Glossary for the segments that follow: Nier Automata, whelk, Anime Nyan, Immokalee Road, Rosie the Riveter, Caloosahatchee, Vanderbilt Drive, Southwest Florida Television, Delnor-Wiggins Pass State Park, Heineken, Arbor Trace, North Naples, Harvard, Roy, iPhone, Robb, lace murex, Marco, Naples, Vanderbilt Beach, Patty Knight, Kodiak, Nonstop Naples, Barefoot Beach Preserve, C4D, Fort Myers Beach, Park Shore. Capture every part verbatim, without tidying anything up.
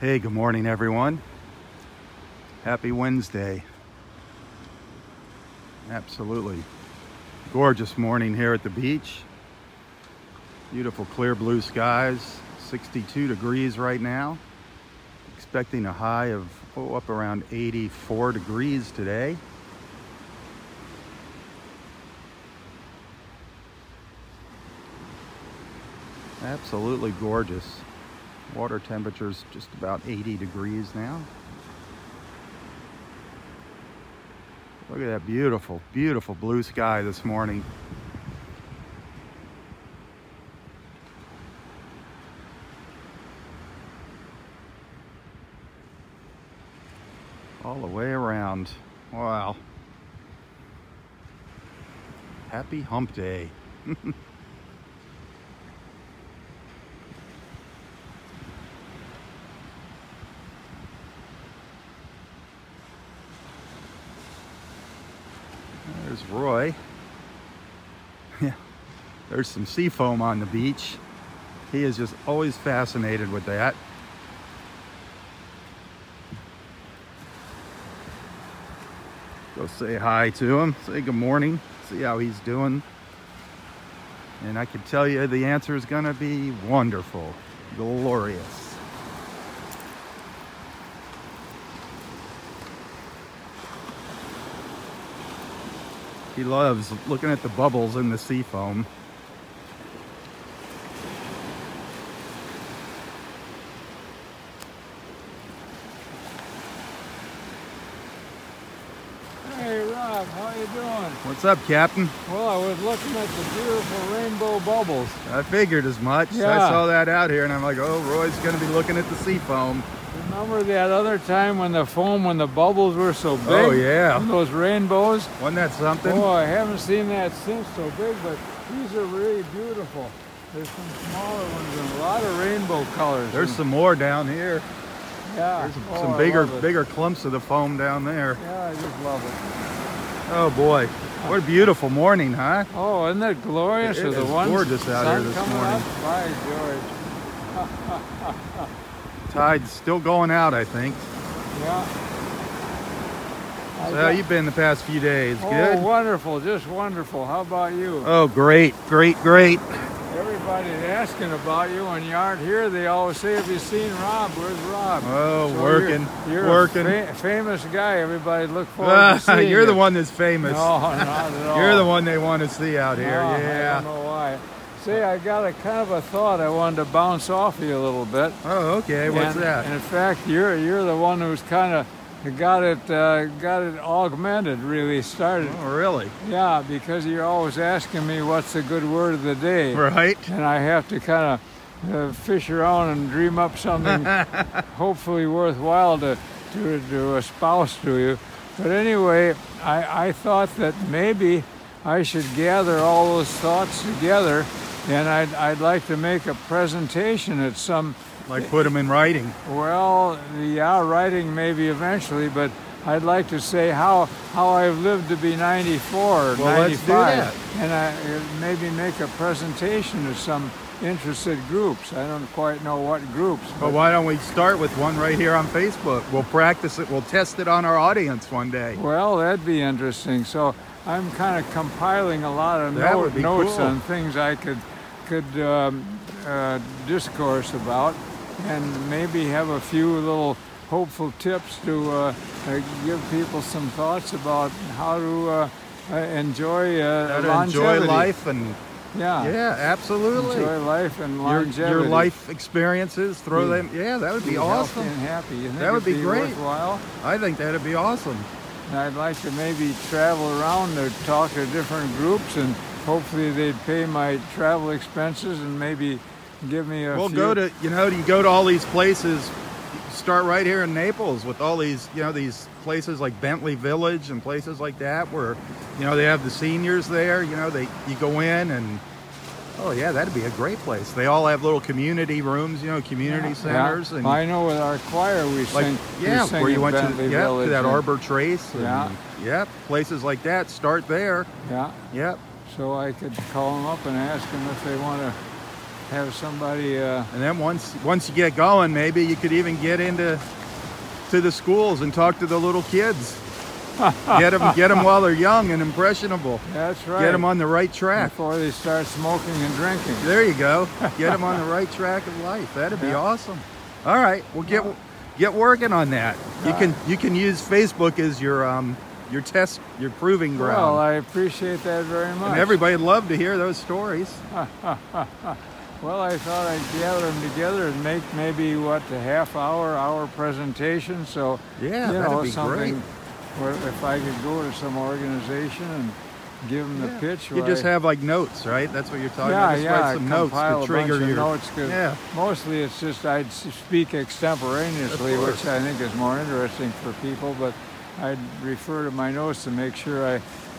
Hey, good morning, everyone. Happy Wednesday. Absolutely gorgeous morning here at the beach. Beautiful clear blue skies, sixty-two degrees right now. Expecting a high of oh, up around eighty-four degrees today. Absolutely gorgeous. Water temperature's just about eighty degrees now. Look at that beautiful, beautiful blue sky this morning. All the way around. Wow. Happy hump day. There's Roy. Yeah, there's some sea foam on the beach. He is just always fascinated with that. Go say hi to him, say good morning, see how he's doing. And I can tell you the answer is gonna be wonderful, glorious. He loves looking at the bubbles in the sea foam. Hey Rob, how you doing? What's up, Captain? Well, I was looking at the beautiful rainbow bubbles. I figured as much. Yeah. I saw that out here and I'm like, oh, Roy's gonna be looking at the sea foam. Remember that other time when the foam, when the bubbles were so big? Oh, yeah. Those rainbows? Wasn't that something? Oh, I haven't seen that since, so big, but these are really beautiful. There's some smaller ones and a lot of rainbow colors. There's some more down here. Yeah. There's oh, some bigger bigger clumps of the foam down there. Yeah, I just love it. Oh, boy. What a beautiful morning, huh? Oh, isn't that glorious? It, it is the ones gorgeous out here this morning. By George. Tide's still going out, I think. Yeah. I so how you been the past few days? Oh, good? Wonderful, just wonderful. How about you? Oh, great, great, great. Everybody's asking about you when you aren't here. They always say, have you seen Rob? Where's Rob? Oh, so working, you're, you're working. You're a fa famous guy. Everybody look forward uh, to seeing You're you. the one that's famous. No, not at all. You're the one they want to see out here, no, yeah. I don't know why. Say, I got a kind of a thought I wanted to bounce off of you a little bit. Oh, okay. What's and, that? And in fact, you're you're the one who's kind of got it uh, got it augmented, really started. Oh, really? Yeah, because you're always asking me what's the good word of the day. Right. And I have to kind of uh, fish around and dream up something hopefully worthwhile to, to to espouse to you. But anyway, I I thought that maybe I should gather all those thoughts together. And I'd, I'd like to make a presentation at some... Like put them in writing. Well, yeah, writing maybe eventually, but I'd like to say how how I've lived to be ninety-four or well, ninety-five. Let's do that. And I, maybe make a presentation to some interested groups. I don't quite know what groups. But well, why don't we start with one right here on Facebook? We'll practice it. We'll test it on our audience one day. Well, that'd be interesting. So I'm kind of compiling a lot of note, notes cool. on things I could... could um, uh, discourse about, and maybe have a few little hopeful tips to uh, uh, give people some thoughts about how to uh, uh, enjoy uh, how to enjoy life and yeah, yeah, absolutely enjoy life and longevity. Your, your life experiences, throw be, them. Yeah, that would be, be awesome. And happy, you think that would be, be great. Worthwhile? I think that'd be awesome. And I'd like to maybe travel around to talk to different groups and. Hopefully they'd pay my travel expenses and maybe give me a Well, few. go to, you know, you go to all these places, start right here in Naples with all these, you know, these places like Bentley Village and places like that where, you know, they have the seniors there, you know, they you go in and, oh yeah, that'd be a great place. They all have little community rooms, you know, community yeah, centers. Yeah. And I know with our choir we like, sing Yeah, we sing where you went Bentley to, yeah, to that and, Arbor Trace. And, yeah. yeah, places like that, start there. Yeah. Yep. Yeah. So I could call them up and ask them if they want to have somebody. Uh... And then once once you get going, maybe you could even get into to the schools and talk to the little kids. Get them, get them while they're young and impressionable. That's right. Get them on the right track before they start smoking and drinking. There you go. Get them on the right track of life. That'd be yeah. awesome. All right, well get get working on that. You can you can use Facebook as your um your test your proving ground. Well, I appreciate that very much. And everybody'd love to hear those stories. Well, I thought I'd gather them together and make maybe what a half hour hour presentation. So yeah, you know, that'd be something. Great. If I could go to some organization and give them yeah. the pitch. You just I, have like notes, right? That's what you're talking yeah, about. Just yeah, write some notes to trigger your notes. Yeah. Mostly it's just I'd speak extemporaneously, which I think is more interesting for people, but I'd refer to my notes to make sure I,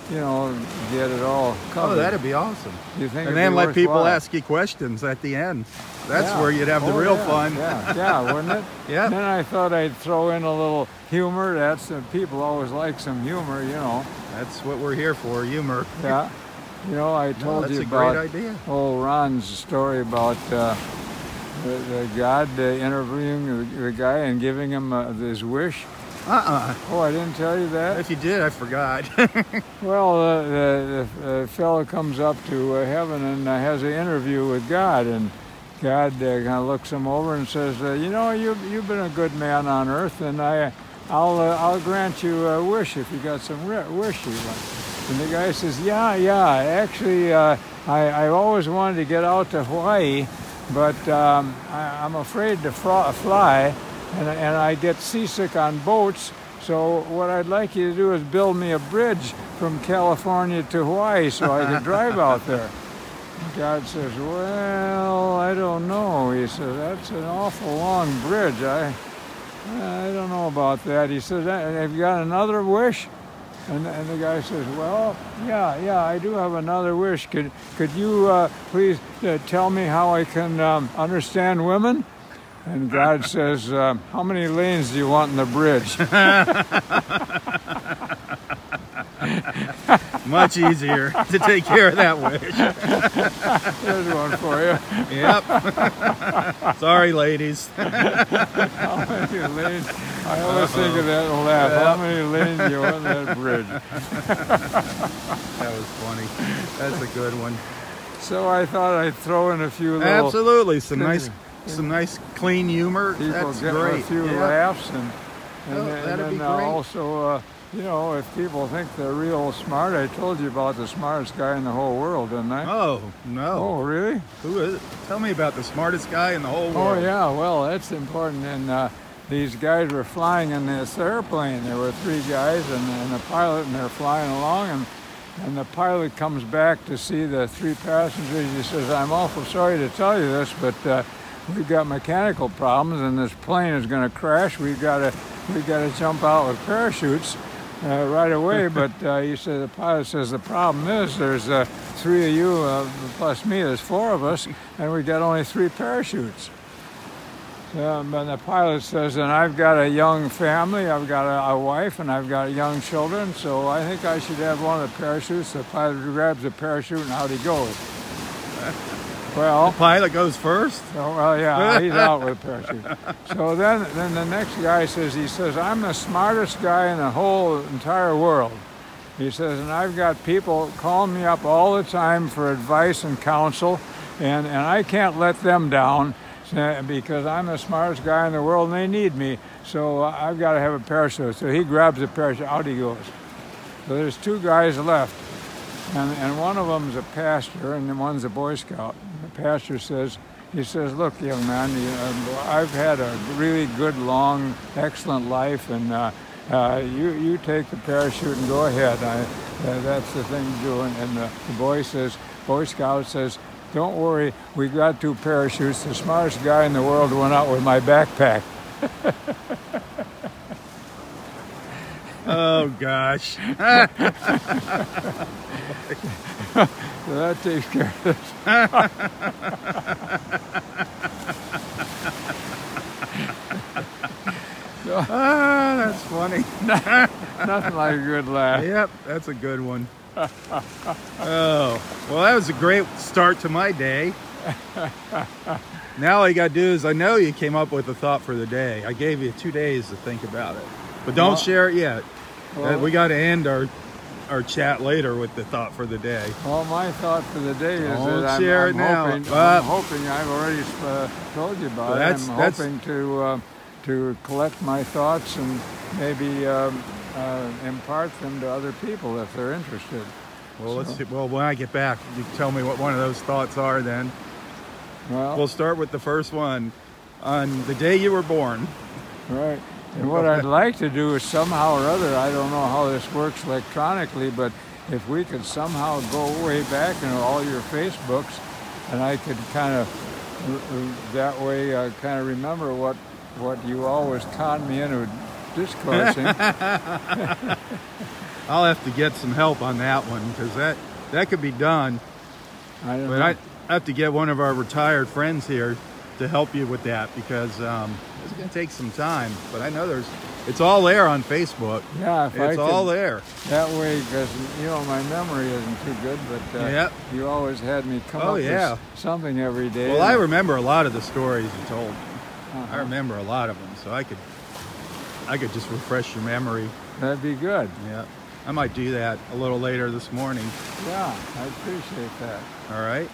you know, get it all covered. Oh, that'd be awesome. You think and then let people while? ask you questions at the end. That's yeah. where you'd have oh, the real yeah, fun. Yeah, yeah, wouldn't it? Yeah. And then I thought I'd throw in a little humor. That's uh, people always like some humor, you know. That's what we're here for, humor. Yeah. You know, I told no, you about a great idea. old Ron's story about uh, the, the God uh, interviewing the, the guy and giving him uh, his wish. Uh-uh. Oh, I didn't tell you that? If you did, I forgot. Well, uh, the, the, the fellow comes up to uh, heaven and uh, has an interview with God, and God uh, kind of looks him over and says, uh, you know, you, you've been a good man on earth, and I, I'll uh, I'll grant you a wish if you got some re- wish you want. And the guy says, yeah, yeah, actually, uh, I, I've always wanted to get out to Hawaii, but um, I, I'm afraid to fr- fly. And, and I get seasick on boats, so what I'd like you to do is build me a bridge from California to Hawaii so I can drive out there. God says, well, I don't know. He says, that's an awful long bridge. I I don't know about that. He says, have you got another wish? And, and the guy says, well, yeah, yeah, I do have another wish. Could, could you uh, please uh, tell me how I can um, understand women? And God says, uh, how many lanes do you want in the bridge? Much easier to take care of that wish. There's one for you. Yep. Sorry, ladies. How many lanes? I always think of that and laugh. Yep. How many lanes do you want in that bridge? That was funny. That's a good one. So I thought I'd throw in a few little... Absolutely. Some nice... Some nice, clean humor. People That's get great. a few yeah. laughs, and, and, oh, and, and then be uh, also, uh, you know, if people think they're real smart, I told you about the smartest guy in the whole world, didn't I? Oh, no. Oh, really? Who is it? Tell me about the smartest guy in the whole world. Oh, yeah, well, that's important. And uh, these guys were flying in this airplane. There were three guys and, and a pilot, and they're flying along, and, and the pilot comes back to see the three passengers. He says, I'm awful sorry to tell you this, but... Uh, We've got mechanical problems, and this plane is going to crash. We've got to, we've got to jump out with parachutes uh, right away. But uh, he said, the pilot says, the problem is there's uh, three of you uh, plus me. There's four of us, and we've got only three parachutes. Um, and the pilot says, and I've got a young family. I've got a, a wife, and I've got young children. So I think I should have one of the parachutes. The pilot grabs the parachute, and out he goes. Well, the pilot goes first? Oh, well, yeah, he's out with a parachute. So then, then the next guy says, he says, I'm the smartest guy in the whole entire world. He says, and I've got people calling me up all the time for advice and counsel, and, and I can't let them down because I'm the smartest guy in the world and they need me. So I've got to have a parachute. So he grabs the parachute, out he goes. So there's two guys left, and, and one of them's a pastor and one's a Boy Scout. Pastor says, he says, look, young man, you, uh, I've had a really good, long, excellent life, and uh, uh, you you take the parachute and go ahead. I, uh, that's the thing to do. And, and the, the boy says, Boy Scout says, don't worry, we got two parachutes. The smartest guy in the world went out with my backpack. Oh, gosh. So that takes care of it. So, ah, that's funny. Nothing like a good laugh. Yep, that's a good one. Oh, well, that was a great start to my day. Now all you gotta do is, I know you came up with a thought for the day. I gave you two days to think about it, but don't well, share it yet. Well, uh, we got to end our our chat later with the thought for the day. Well, my thought for the day is don't that share I'm, I'm, it now. Hoping, uh, I'm hoping, I've already uh, told you about well, that's, it. I'm that's, hoping to uh, to collect my thoughts and maybe um, uh, impart them to other people if they're interested. Well, so. let's see. Well, when I get back, you tell me what one of those thoughts are then. Well, we'll start with the first one, on the day you were born. Right. And what I'd like to do is somehow or other, I don't know how this works electronically, but if we could somehow go way back into all your Facebooks, and I could kind of, that way, uh, kind of remember what, what you always conned me into discoursing. I'll have to get some help on that one, because that, that could be done. I don't but know. I, I have to get one of our retired friends here to help you with that, because um, it's going to take some time. But I know there's, it's all there on Facebook. Yeah, if it's I could, all there. That way, because you know my memory isn't too good, but uh, yep. you always had me come oh, up yeah. with something every day. Well, I remember a lot of the stories you told. Uh-huh. I remember a lot of them, so I could, I could just refresh your memory. That'd be good. Yeah, I might do that a little later this morning. Yeah, I appreciate that. All right.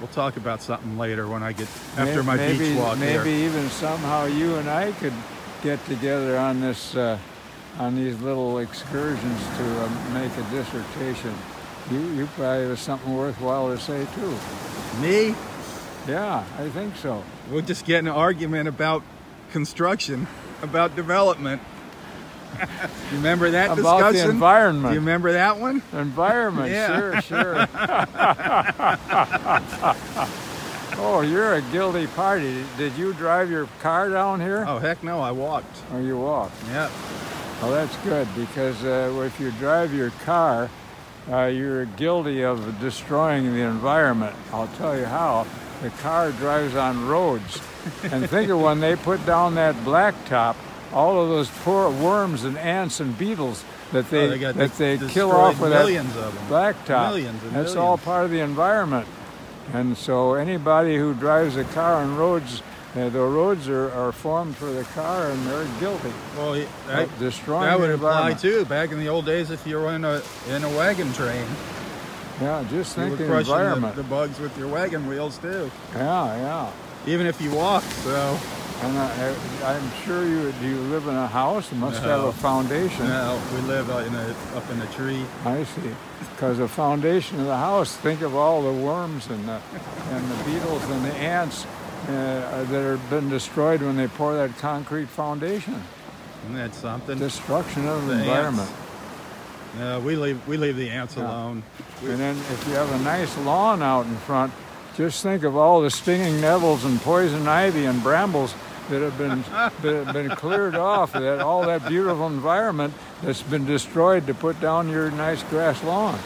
We'll talk about something later when I get after maybe, my beach maybe, walk. Maybe there. even somehow you and I could get together on this, uh, on these little excursions to uh, make a dissertation. You, you probably have something worthwhile to say too. Me? Yeah, I think so. We'll just get in an argument about construction, about development. You remember that discussion? About the environment. Do you remember that one? Environment, yeah. sure, sure. Oh, you're a guilty party. Did you drive your car down here? Oh, heck no, I walked. Oh, you walked? Yeah. Well, that's good, because uh, if you drive your car, uh, you're guilty of destroying the environment. I'll tell you how. The car drives on roads. And think of when they put down that blacktop, all of those poor worms and ants and beetles that they, oh, they that they kill off with that blacktop. Millions and That's millions. all part of the environment. And so anybody who drives a car on roads, uh, the roads are, are formed for the car, and they're guilty. Well, I, destroying that would the apply too. Back in the old days, if you were in a in a wagon train, yeah, just think you were the crushing environment. The, the bugs with your wagon wheels too. Yeah, yeah. Even if you walk, so. And I, I, I'm sure you do. You live in a house? You must no. have a foundation. No, we live in a, up in a tree. I see. Because the foundation of the house. Think of all the worms and the and the beetles and the ants uh, that have been destroyed when they pour that concrete foundation. Isn't that something? Destruction of the, the environment. Ants. No, we leave we leave the ants yeah. alone. We, and then if you have a nice lawn out in front, just think of all the stinging nettles and poison ivy and brambles that have been that have been cleared off, that all that beautiful environment that's been destroyed to put down your nice grass lawn.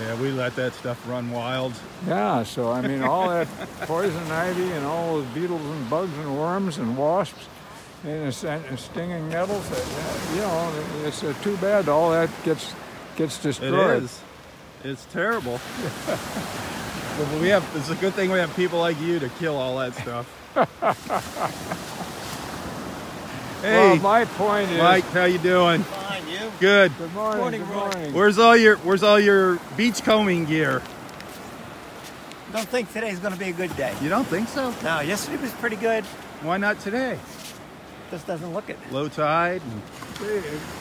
Yeah, we let that stuff run wild. Yeah, so I mean, all that poison ivy and all those beetles and bugs and worms and wasps and, and stinging nettles, you know, it's too bad all that gets gets destroyed. It is. It's terrible. But we have, it's a good thing we have people like you to kill all that stuff. Hey, well, my point is, Mike, how you doing? Fine, you? Good. Good morning. Morning, good morning. Where's all your Where's all your beachcombing gear? I don't think today's going to be a good day. You don't think so? No, yesterday was pretty good. Why not today? Just doesn't look it. Low tide. And...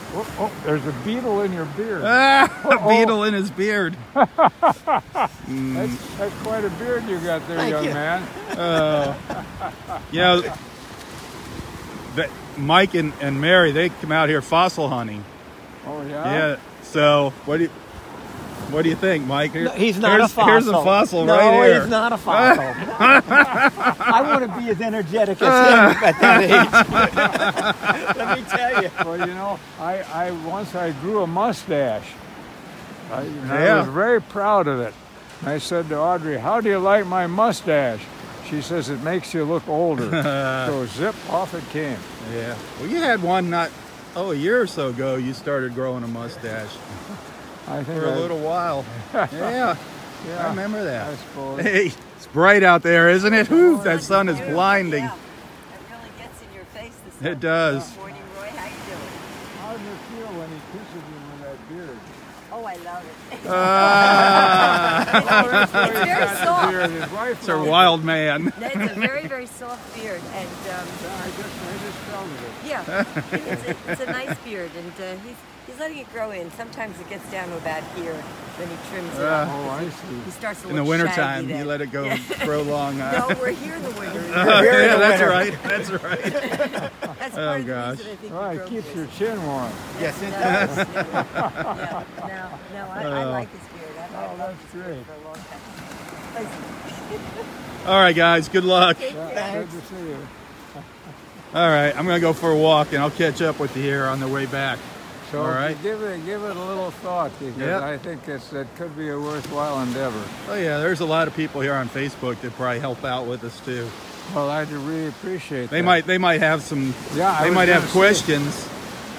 Oh, oh, there's a beetle in your beard. Ah, a beetle in his beard. mm. that's, that's quite a beard you got there, Thank young you. man. Uh, you know, but Mike and, and Mary, they come out here fossil hunting. Oh, yeah? Yeah. So what do you, what do you think, Mike? No, he's not here's, a fossil. Here's a fossil no, right here. No, he's not a fossil. I want to be as energetic as him at that age. Let me tell you. Well, you know, I, I once I grew a mustache. I, yeah. I was very proud of it. And I said to Audrey, "How do you like my mustache?" She says, "It makes you look older." So zip, off it came. Yeah. Well, you had one not, oh, a year or so ago, you started growing a mustache. I think for a I, little while. yeah. yeah, I remember that. I suppose. Hey, It's bright out there, isn't it? Whew, that sun is blinding. Yeah. It really gets in your face this morning. It does. Good morning, Roy. How you doing? How do you feel when he kisses you with that beard? Oh, I love it. Uh, it's, it's very soft. It's a wild man. It's a very, very soft beard. And um, I just, I just found it. Yeah, it's, it's, it's a nice beard, and uh, he's he's letting it grow in. Sometimes it gets down to about here, then he trims it uh, up. Oh, I see. He starts to in look the wintertime, you let it go yeah. grow long. Uh. No, we're here in the winter. Uh, here yeah, in the that's winter. right. That's right. That's oh, part gosh. Of the reason I think well, it keeps your chin warm. Yes, it does. No, no, no, no I, uh, I like his beard. I've oh, loved his beard great. for a long time. All right, guys, good luck. Thank yeah, you. Good to see you. All right, I'm going to go for a walk, and I'll catch up with you here on the way back. So all right. give it give it a little thought, because yep. I think it's, it could be a worthwhile endeavor. Oh yeah, there's a lot of people here on Facebook that probably help out with us too. Well, I really appreciate. They that. might they might have some. Yeah, they might have questions,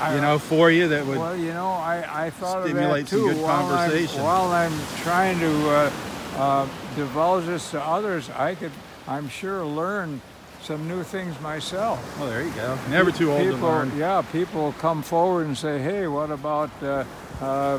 I, you know, for you that would. Well, you know, I I thought stimulate of that too some good while conversation. I'm, while I'm trying to uh, uh, divulge this to others, I could I'm sure learn some new things myself. Oh, there you go. Never too old people, to learn. Yeah, people come forward and say, hey, what about uh, uh,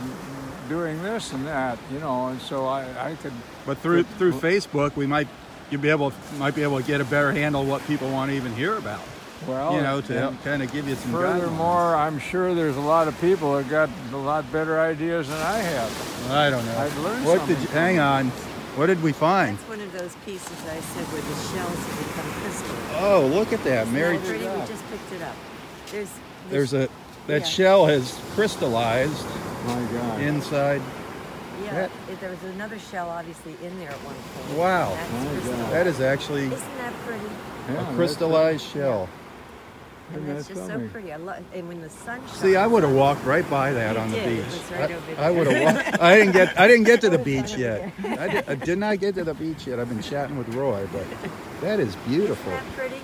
doing this and that, you know, and so I, I could... But through it, through Facebook, we might you'll be able might be able to get a better handle on what people want to even hear about. Well, you know, to help kind of give you some guidance. Furthermore, I'm sure there's a lot of people that got a lot better ideas than I have. I don't know. I've learned what something. Did you, hang on. What did we find? That's one of those pieces that I said where the shells have become crystal. Oh, look at that, Mary. We just picked it up. There's, there's, there's a that yeah. shell has crystallized. My God. Inside. Yeah, it, there was another shell obviously in there at one point. Wow. That's my God. That is actually. Isn't that pretty? Yeah, a crystallized shell. Yeah. And, and that's, that's just funny. so pretty. I love. And when the sun shines. See, I would have walked right by that you on did. the beach. It was right I, over there. I would have. Walked, I didn't get. I didn't get to the beach yet. I did, I did not get to the beach yet. I've been chatting with Roy, but that is beautiful. Isn't that pretty?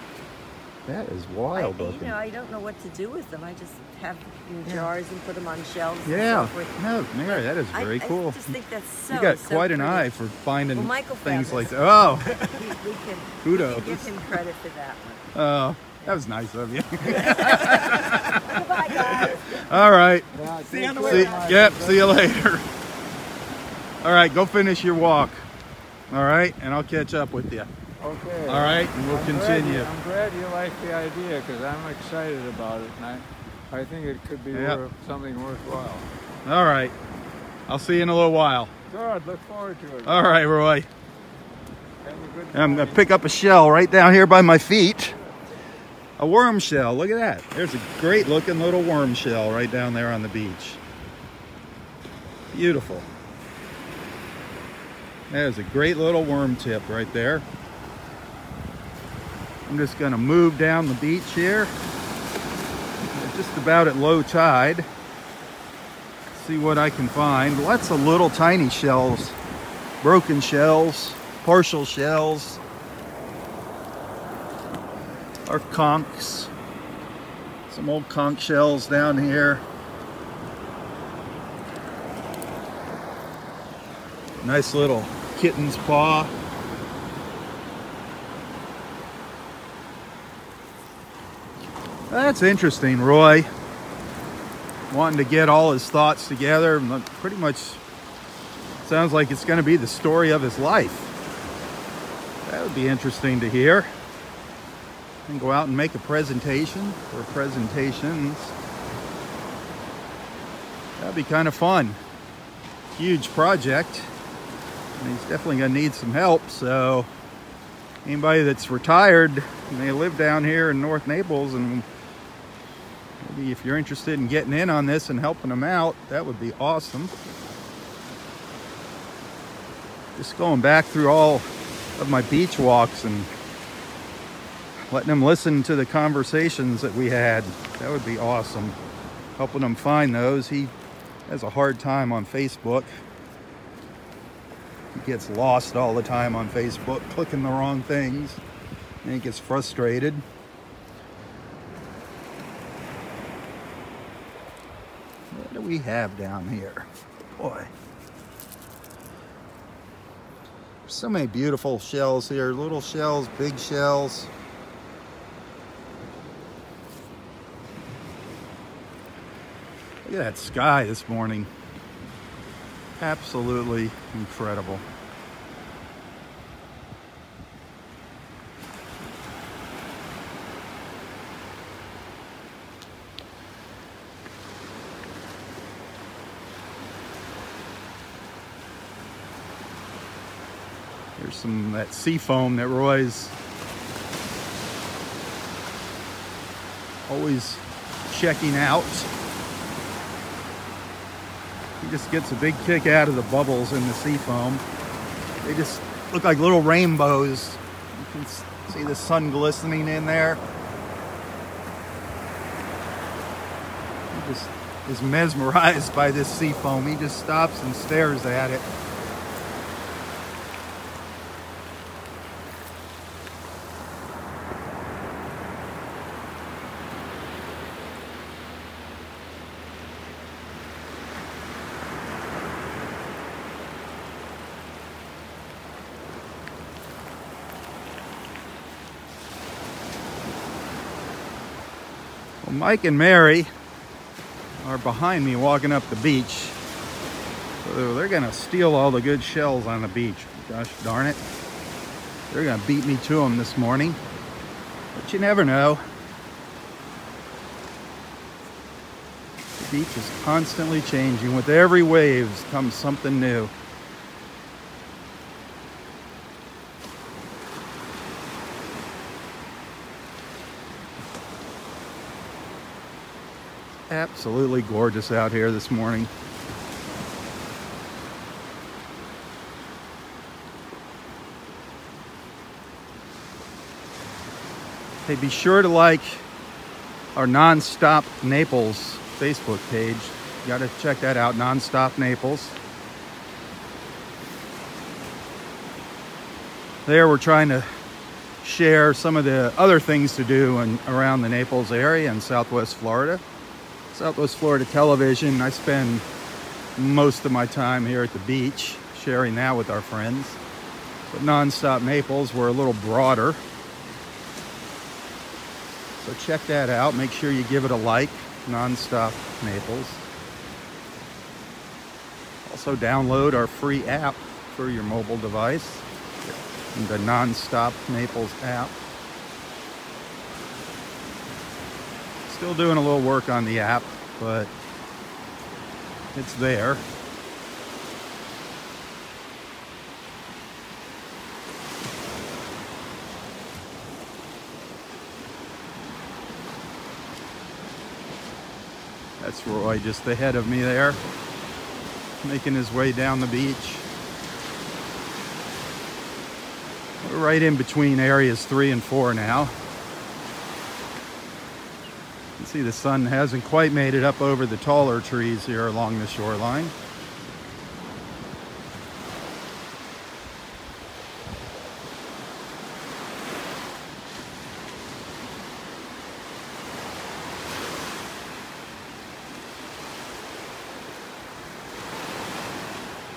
That is wild I, looking. You know, I don't know what to do with them. I just have them in jars yeah. and put them on shelves. Yeah. And so forth. No, Mary, that is very I, cool. I just think that's so. You got so quite pretty. an eye for finding well, Michael things found like that. Oh. We, we can. Kudos. We can give him credit for that one. Oh. That was nice of you. Goodbye, guys. All right. Yeah, see you on the way. See, yep, see you later. All right, go finish your walk. All right, and I'll catch up with you. Okay. All right, and we'll I'm continue. Glad, I'm glad you like the idea because I'm excited about it, and I, I think it could be yep. worth, something worthwhile. All right. I'll see you in a little while. Good. Look forward to it. All right, Roy. Have a good I'm going to pick up a shell right down here by my feet. A worm shell, look at that. There's a great looking little worm shell right down there on the beach. Beautiful. There's a great little worm tip right there. I'm just gonna move down the beach here. Just about at low tide. See what I can find. Lots of little tiny shells. Broken shells, partial shells. Our conchs, some old conch shells down here. Nice little kitten's paw. That's interesting, Roy. Wanting to get all his thoughts together. Pretty much sounds like it's going to be the story of his life. That would be interesting to hear. And go out and make a presentation or presentations. That'd be kind of fun. Huge project. And he's definitely gonna need some help. So anybody that's retired and they live down here in North Naples, and maybe if you're interested in getting in on this and helping them out, that would be awesome. Just going back through all of my beach walks and letting them listen to the conversations that we had. That would be awesome. Helping them find those. He has a hard time on Facebook. He gets lost all the time on Facebook, clicking the wrong things. And he gets frustrated. What do we have down here? Boy. So many beautiful shells here, little shells, big shells. Look at that sky this morning. Absolutely incredible. There's some that sea foam that Roy's always checking out. He just gets a big kick out of the bubbles in the sea foam. They just look like little rainbows. You can see the sun glistening in there. He just is mesmerized by this sea foam. He just stops and stares at it. Mike and Mary are behind me walking up the beach. So they're gonna steal all the good shells on the beach. Gosh darn it. They're gonna beat me to them this morning. But you never know. The beach is constantly changing. With every wave comes something new. Absolutely gorgeous out here this morning. Hey, be sure to like our Nonstop Naples Facebook page. You gotta check that out, Nonstop Naples. There we're trying to share some of the other things to do in, around the Naples area and Southwest Florida. Southwest Florida Television. I spend most of my time here at the beach sharing that with our friends. But Nonstop Naples, we're a little broader. So check that out. Make sure you give it a like, Nonstop Naples. Also download our free app for your mobile device, the Nonstop Naples app. Still doing a little work on the app, but it's there. That's Roy just ahead of me there, making his way down the beach. We're right in between areas three and four now. See, the sun hasn't quite made it up over the taller trees here along the shoreline.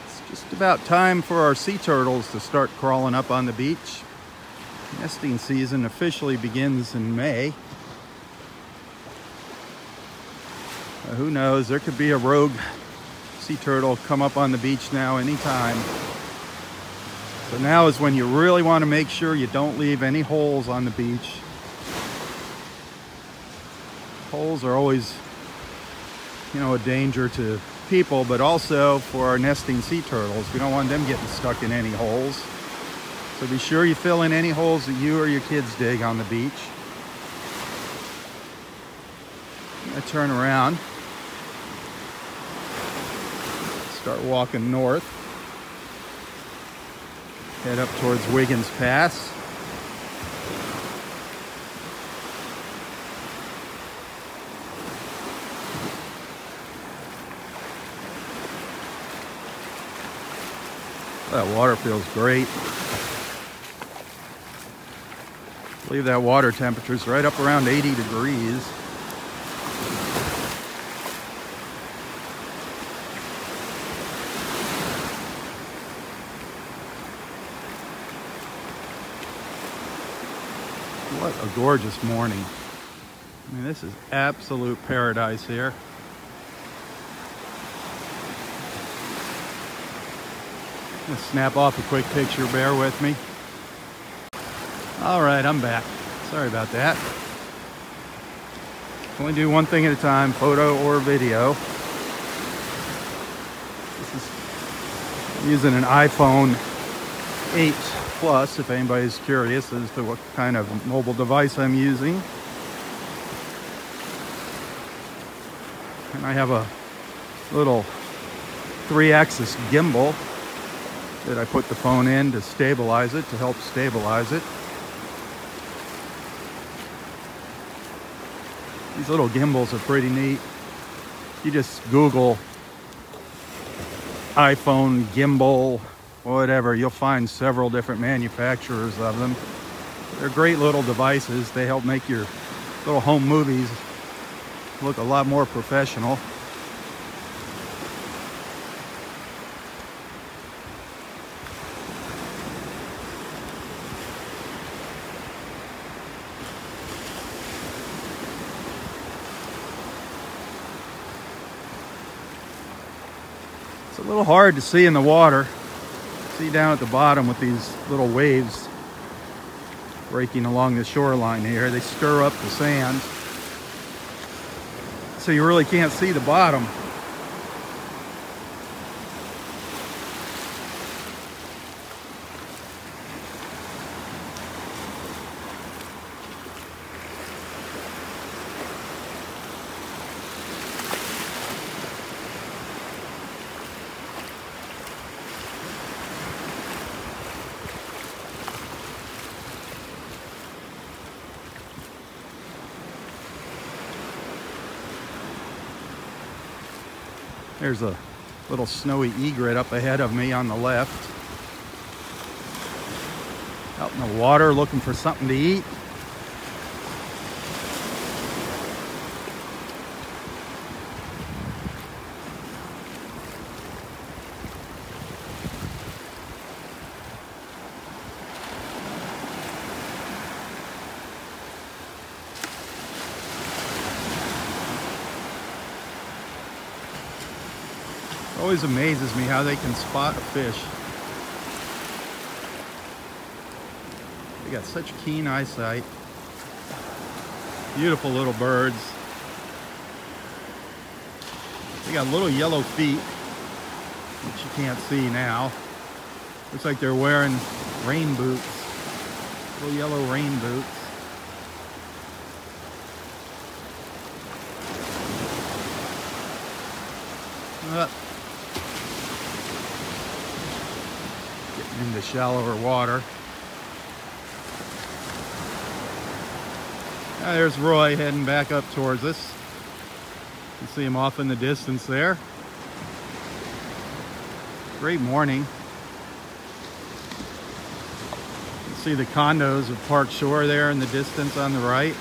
It's just about time for our sea turtles to start crawling up on the beach. Nesting season officially begins in May. Who knows, there could be a rogue sea turtle come up on the beach now anytime. So now is when you really want to make sure you don't leave any holes on the beach. Holes are always, you know, a danger to people, but also for our nesting sea turtles. We don't want them getting stuck in any holes. So be sure you fill in any holes that you or your kids dig on the beach. I'm going to turn around. Start walking north, head up towards Wiggins Pass. That water feels great. I believe that water temperature is right up around eighty degrees. What a gorgeous morning. I mean, this is absolute paradise here. I'm gonna snap off a quick picture, bear with me. All right, I'm back. Sorry about that. Only do one thing at a time, photo or video. This is I'm using an iPhone eight Plus, if anybody's curious as to what kind of mobile device I'm using. And I have a little three-axis gimbal that I put the phone in to stabilize it, to help stabilize it. These little gimbals are pretty neat. You just Google iPhone gimbal, whatever, you'll find several different manufacturers of them. They're great little devices. They help make your little home movies look a lot more professional. It's a little hard to see in the water. See down at the bottom with these little waves breaking along the shoreline here. They stir up the sand, so you really can't see the bottom. There's a little snowy egret up ahead of me on the left. Out in the water looking for something to eat. Always amazes me how they can spot a fish. They got such keen eyesight. Beautiful little birds. They got little yellow feet, which you can't see now. Looks like they're wearing rain boots, little yellow rain boots. Uh, into shallower water. Now there's Roy heading back up towards us. You can see him off in the distance there. Great morning. You can see the condos of Park Shore there in the distance on the right.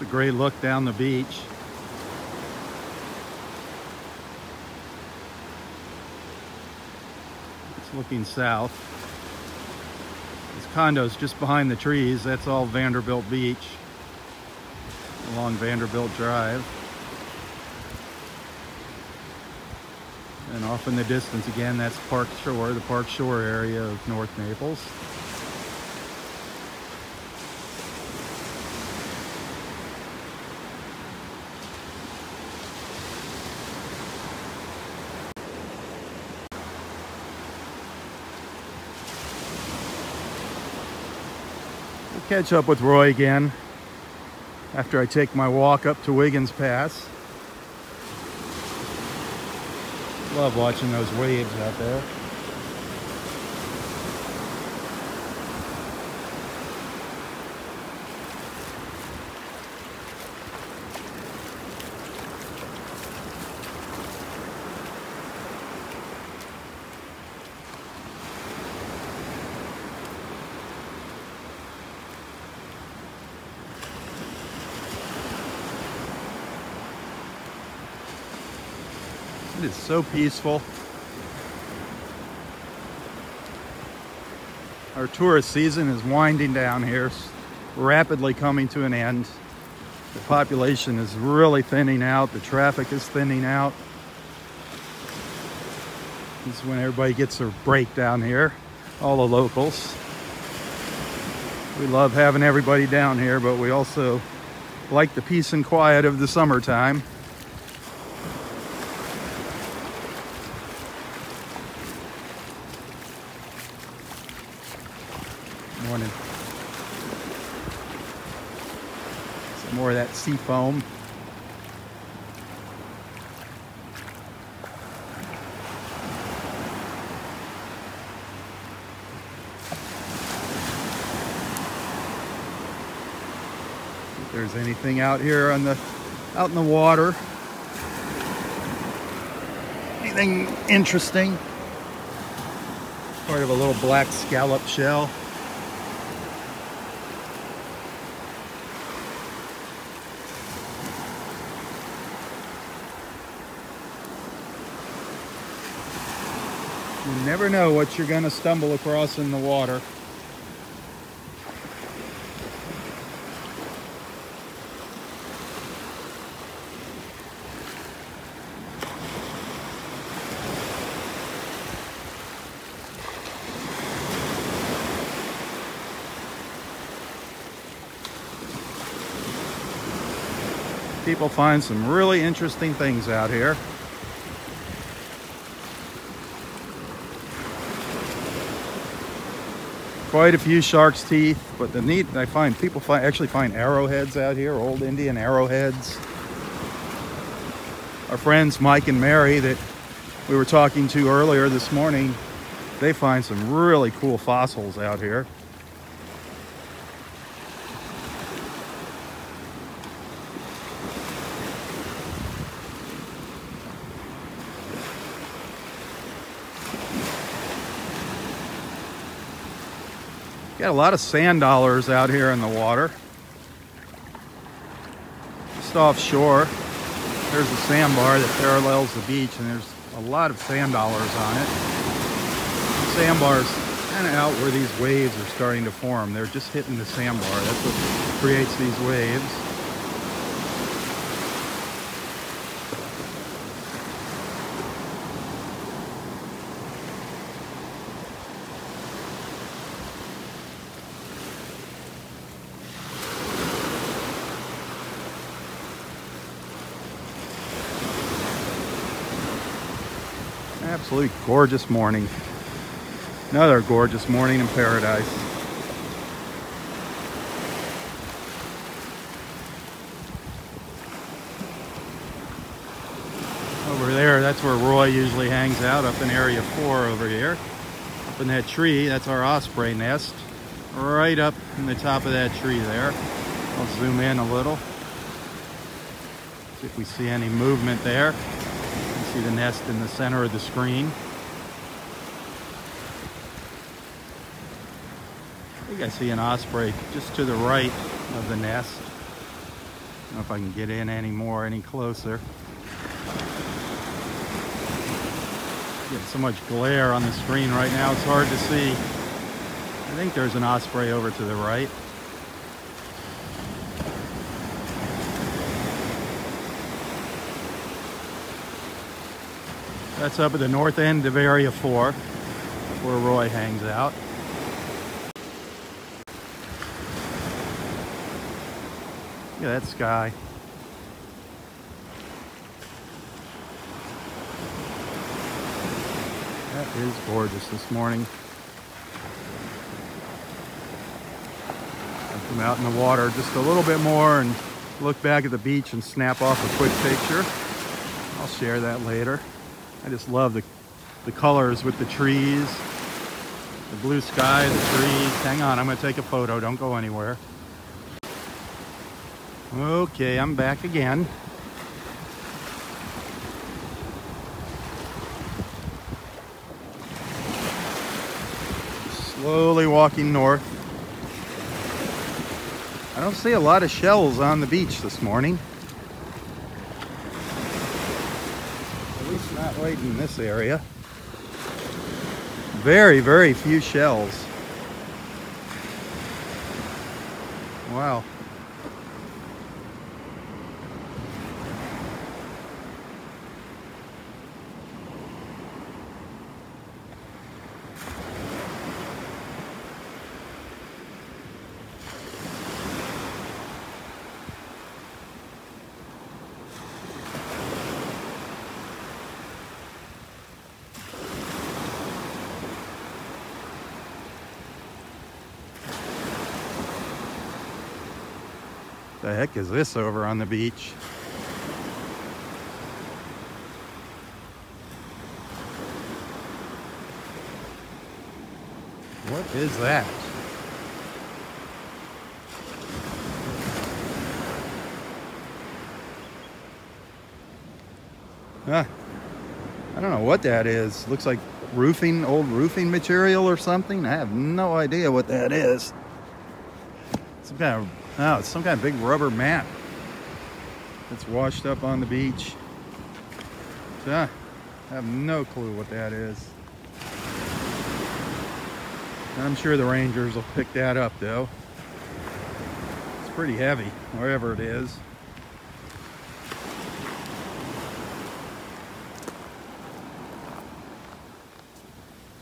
A great look down the beach. It's looking south. This condo's just behind the trees. That's all Vanderbilt Beach along Vanderbilt Drive. And off in the distance again, that's Park Shore, the Park Shore area of North Naples. Catch up with Roy again after I take my walk up to Wiggins Pass. Love watching those waves out there. It is so peaceful. Our tourist season is winding down here, rapidly coming to an end. The population is really thinning out. The traffic is thinning out. This is when everybody gets their break down here, all the locals. We love having everybody down here, but we also like the peace and quiet of the summertime. Morning. Some more of that sea foam. There's anything out here on the out in the water, anything interesting. Part of a little black scallop shell. You never know what you're going to stumble across in the water. People find some really interesting things out here. Quite a few shark's teeth, but the neat I find people find, actually find arrowheads out here, old Indian arrowheads. Our friends Mike and Mary that we were talking to earlier this morning, they find some really cool fossils out here. Got a lot of sand dollars out here in the water. Just offshore, there's a sandbar that parallels the beach, and there's a lot of sand dollars on it. The sandbar's kind of out where these waves are starting to form. They're just hitting the sandbar. That's what creates these waves. Absolutely gorgeous morning. Another gorgeous morning in paradise. Over there, that's where Roy usually hangs out, up in area four over here. Up in that tree, that's our osprey nest. Right up in the top of that tree there. I'll zoom in a little. See if we see any movement there. See the nest in the center of the screen. I think I see an osprey just to the right of the nest. I don't know if I can get in any more, any closer. Getting so much glare on the screen right now, it's hard to see. I think there's an osprey over to the right. That's up at the north end of Area four, where Roy hangs out. Look at that sky. That is gorgeous this morning. I'll come out in the water just a little bit more and look back at the beach and snap off a quick picture. I'll share that later. I just love the, the colors with the trees, the blue sky, the trees. Hang on, I'm gonna take a photo, don't go anywhere. Okay, I'm back again. Slowly walking north. I don't see a lot of shells on the beach this morning. quite in this area. Very, very few shells. Wow. The heck is this over on the beach? What is that? Huh. I don't know what that is. Looks like roofing, old roofing material or something. I have no idea what that is. Some kind of Oh, it's some kind of big rubber mat that's washed up on the beach. Ah, I have no clue what that is. I'm sure the Rangers will pick that up, though. It's pretty heavy, wherever it is.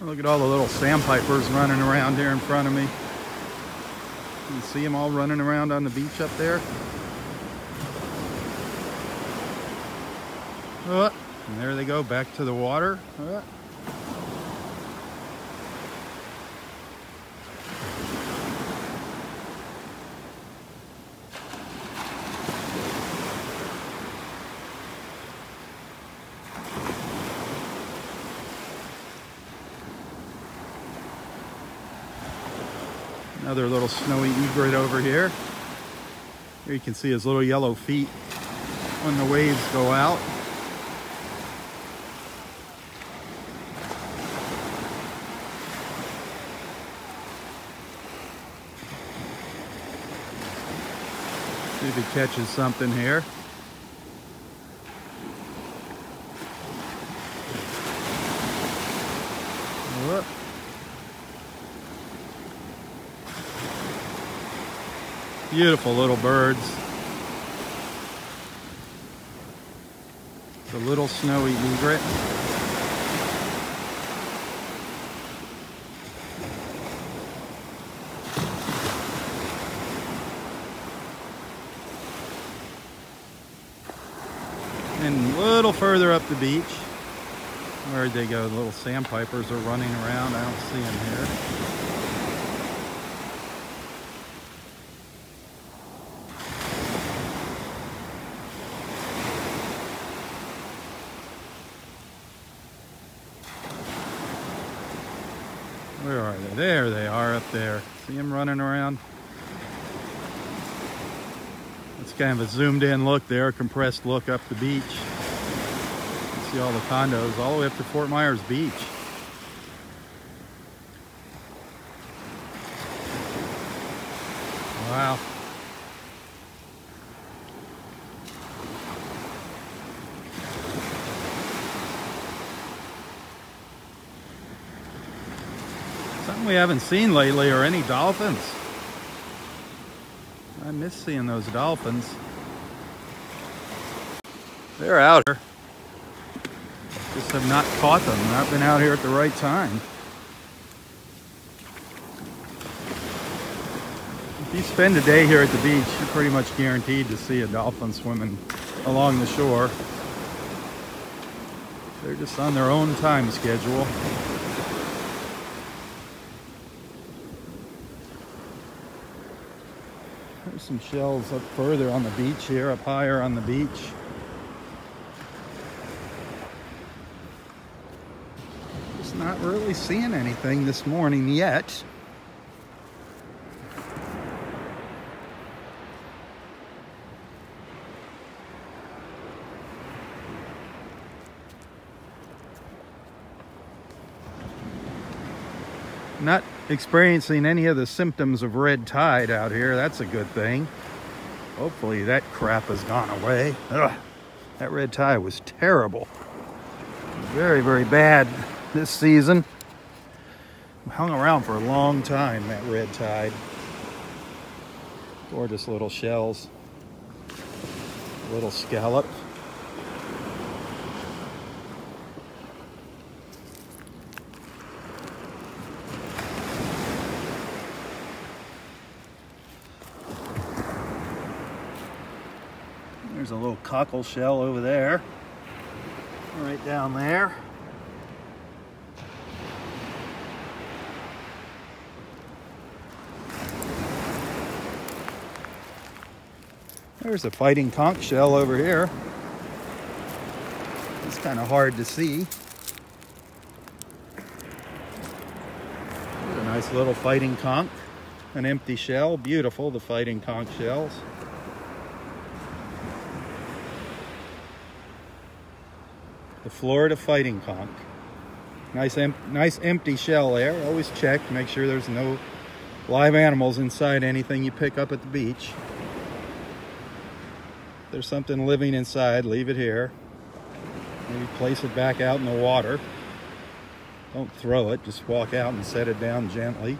Look at all the little sandpipers running around here in front of me. You see them all running around on the beach up there. Oh, and there they go back to the water. Oh. Another little snowy egret over here. Here you can see his little yellow feet when the waves go out. See if he catches something here. Whoop. Beautiful little birds. The little snowy egret. And a little further up the beach, where'd they go? The little sandpipers are running around. I don't see them here. Where are they? There they are up there. See them running around? It's kind of a zoomed in look there, a compressed look up the beach. You see all the condos all the way up to Fort Myers Beach. Wow. We haven't seen lately or any dolphins. I miss seeing those dolphins. They're out here. Just have not caught them. Not been out here at the right time. If you spend a day here at the beach, you're pretty much guaranteed to see a dolphin swimming along the shore. They're just on their own time schedule. There's some shells up further on the beach here, up higher on the beach. Just not really seeing anything this morning yet. Not experiencing any of the symptoms of red tide out here. That's a good thing. Hopefully that crap has gone away. Ugh, that red tide was terrible. very, very bad this season. Hung around for a long time, that red tide. Gorgeous little shells. Little scallop. There's a little cockle shell over there. Right down there. There's a fighting conch shell over here. It's kind of hard to see. There's a nice little fighting conch, an empty shell. Beautiful, the fighting conch shells. The Florida fighting conch. Nice, em nice empty shell there. Always check, make sure there's no live animals inside anything you pick up at the beach. There's something living inside, leave it here. Maybe place it back out in the water. Don't throw it, just walk out and set it down gently.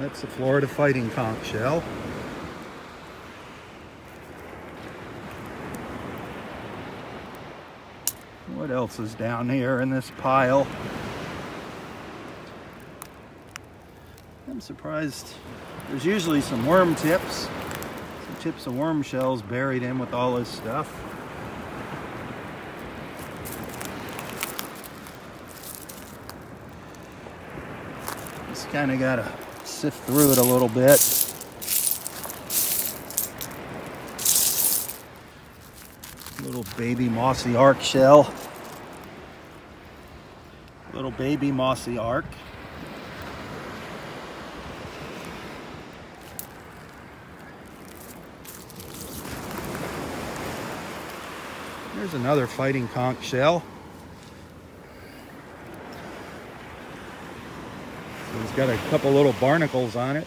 That's the Florida fighting conch shell. What else is down here in this pile? I'm surprised. There's usually some worm tips. Chips of worm shells buried in with all this stuff. Just kind of got to sift through it a little bit. Little baby mossy arc shell. Little baby mossy arc. There's another fighting conch shell. So it's got a couple little barnacles on it.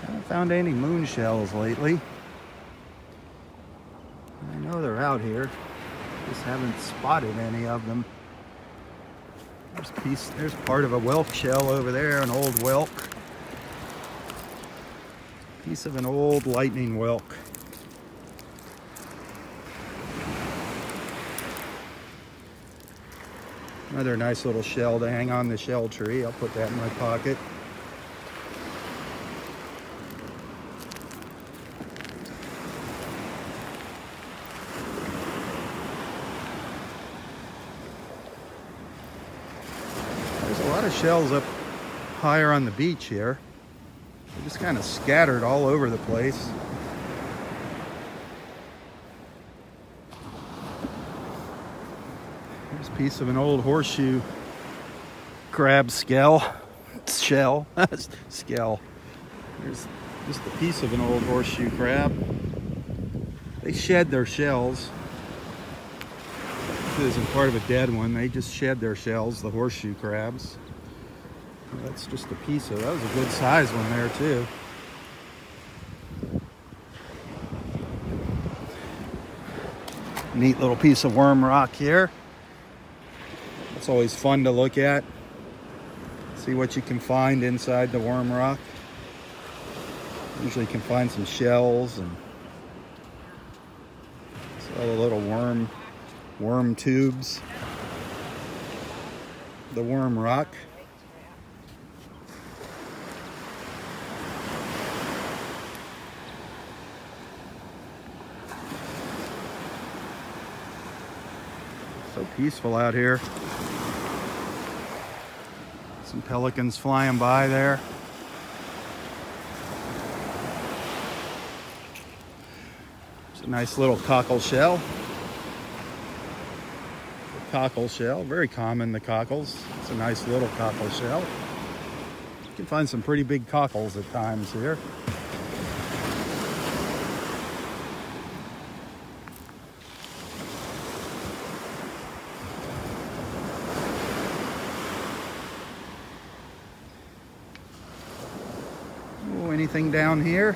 I haven't found any moon shells lately. Out here, just haven't spotted any of them. There's piece, there's part of a whelk shell over there, an old whelk, piece of an old lightning whelk. Another nice little shell to hang on the shell tree. I'll put that in my pocket. Shells up higher on the beach here. They're just kind of scattered all over the place. Here's a piece of an old horseshoe crab shell. Shell. Shell. There's just a piece of an old horseshoe crab. They shed their shells. This isn't part of a dead one. They just shed their shells, the horseshoe crabs. That's just a piece of, that was a good size one there too. Neat little piece of worm rock here. It's always fun to look at. See what you can find inside the worm rock. Usually you can find some shells and all the little worm, worm tubes. The worm rock. So peaceful out here. Some pelicans flying by there. It's a nice little cockle shell. The cockle shell, very common, the cockles. It's a nice little cockle shell. You can find some pretty big cockles at times here. anything down here.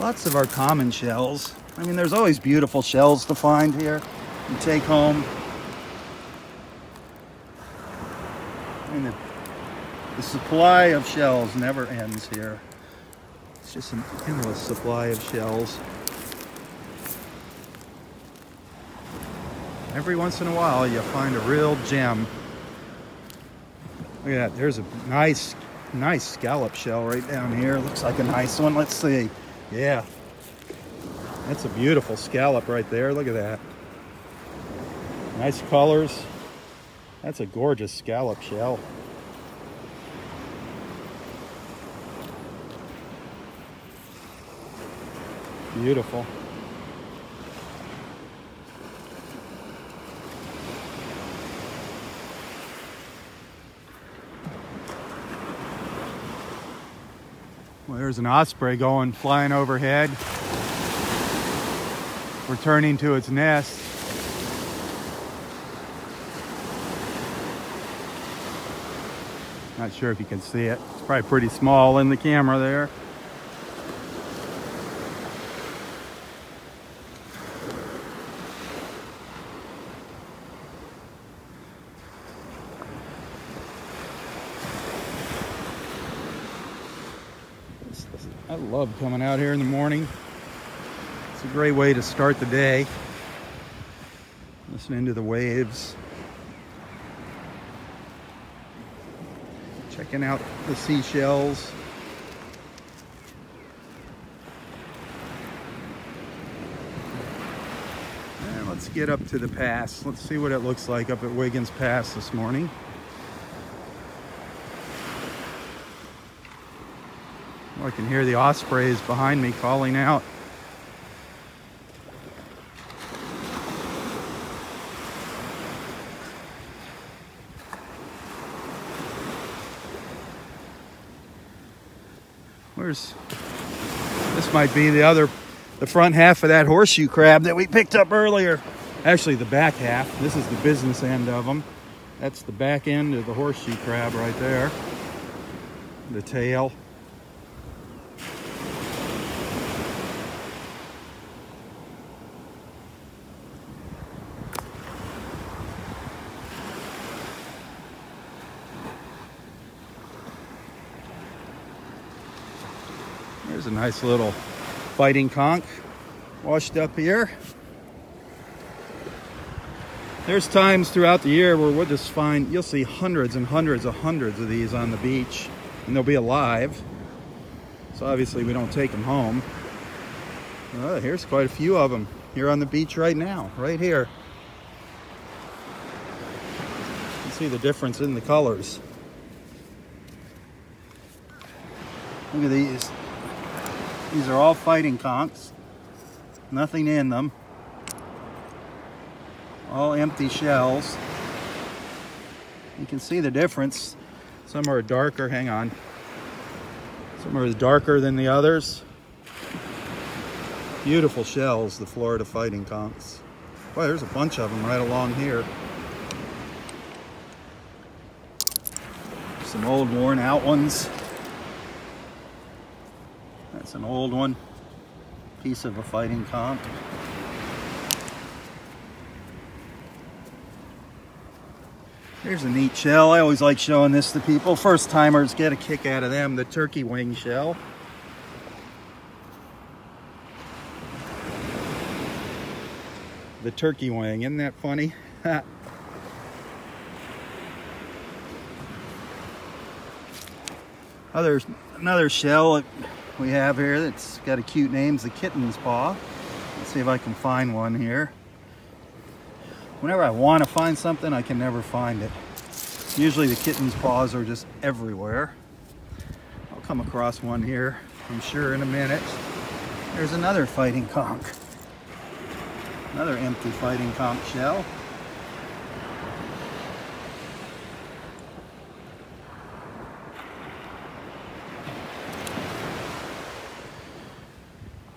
Lots of our common shells. I mean, there's always beautiful shells to find here and take home. And the, the supply of shells never ends here. It's just an endless supply of shells. Every once in a while, you find a real gem. Look at that, there's a nice, nice scallop shell right down here. Looks like a nice one, let's see. Yeah, that's a beautiful scallop right there. Look at that. Nice colors. That's a gorgeous scallop shell. Beautiful. Well, there's an osprey going, flying overhead, returning to its nest. Not sure if you can see it. It's probably pretty small in the camera there. I love coming out here in the morning. It's a great way to start the day. Listening to the waves. Checking out the seashells. And let's get up to the pass. Let's see what it looks like up at Wiggins Pass this morning. Oh, I can hear the ospreys behind me calling out. Where's, this might be the other, the front half of that horseshoe crab that we picked up earlier. Actually, the back half. This is the business end of them. That's the back end of the horseshoe crab right there. The tail. There's a nice little fighting conch washed up here. There's times throughout the year where we'll just find, you'll see hundreds and hundreds and hundreds of these on the beach, and they'll be alive. So obviously we don't take them home. Well, here's quite a few of them here on the beach right now, right here. You can see the difference in the colors. Look at these. These are all fighting conchs, nothing in them, all empty shells. You can see the difference. Some are darker, hang on, some are darker than the others. Beautiful shells, the Florida fighting conchs. Boy, there's a bunch of them right along here. Some old worn out ones. That's an old one, piece of a fighting conch. Here's a neat shell. I always like showing this to people. First timers get a kick out of them, the turkey wing shell. The turkey wing, isn't that funny? Other, another shell. That, we have here that's got a cute name, the kitten's paw. Let's see if I can find one here. Whenever I want to find something, I can never find it. Usually the kitten's paws are just everywhere. I'll come across one here, I'm sure, in a minute. There's another fighting conch. Another empty fighting conch shell.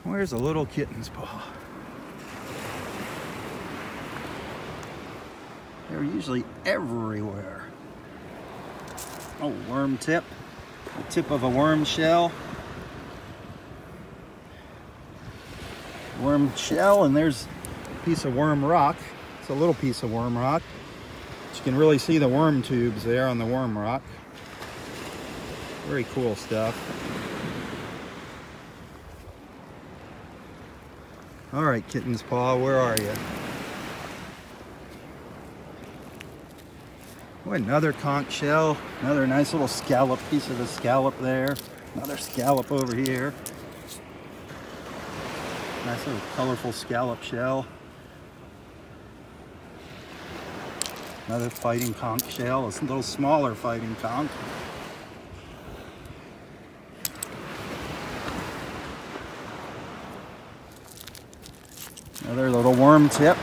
Where's a little kitten's paw? They're usually everywhere. Oh, worm tip. The tip of a worm shell. Worm shell, and there's a piece of worm rock. It's a little piece of worm rock. But you can really see the worm tubes there on the worm rock. Very cool stuff. All right, Kitten's Paw, where are you? Oh, another conch shell. Another nice little scallop, piece of the scallop there. Another scallop over here. Nice little colorful scallop shell. Another fighting conch shell. It's a little smaller fighting conch. Another little worm tip.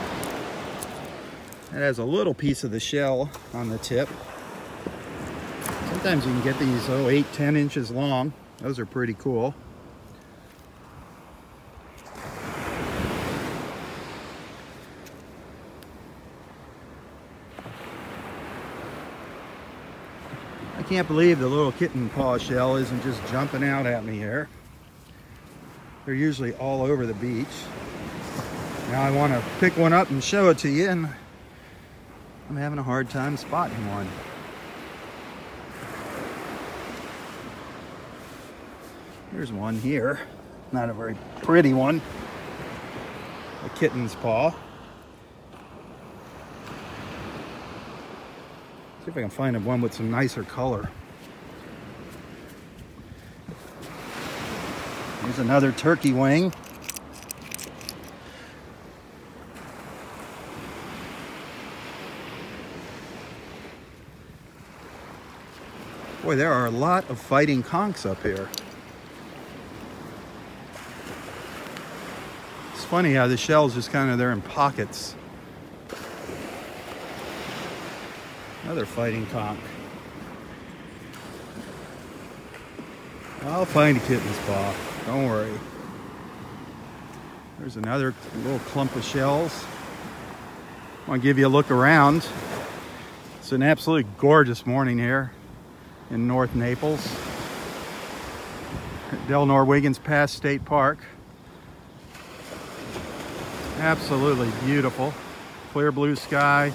It has a little piece of the shell on the tip. Sometimes you can get these oh, eight, ten inches long. Those are pretty cool. I can't believe the little kitten paw shell isn't just jumping out at me here. They're usually all over the beach. Now I want to pick one up and show it to you, and I'm having a hard time spotting one. Here's one here. Not a very pretty one. A kitten's paw. See if I can find one with some nicer color. Here's another turkey wing. Boy, there are a lot of fighting conchs up here. It's funny how the shells just kind of, they're in pockets. Another fighting conch. I'll find a kitten's paw, don't worry. There's another little clump of shells. I want to give you a look around. It's an absolutely gorgeous morning here in North Naples, Delnor-Wiggins Pass State Park. Absolutely beautiful. Clear blue sky.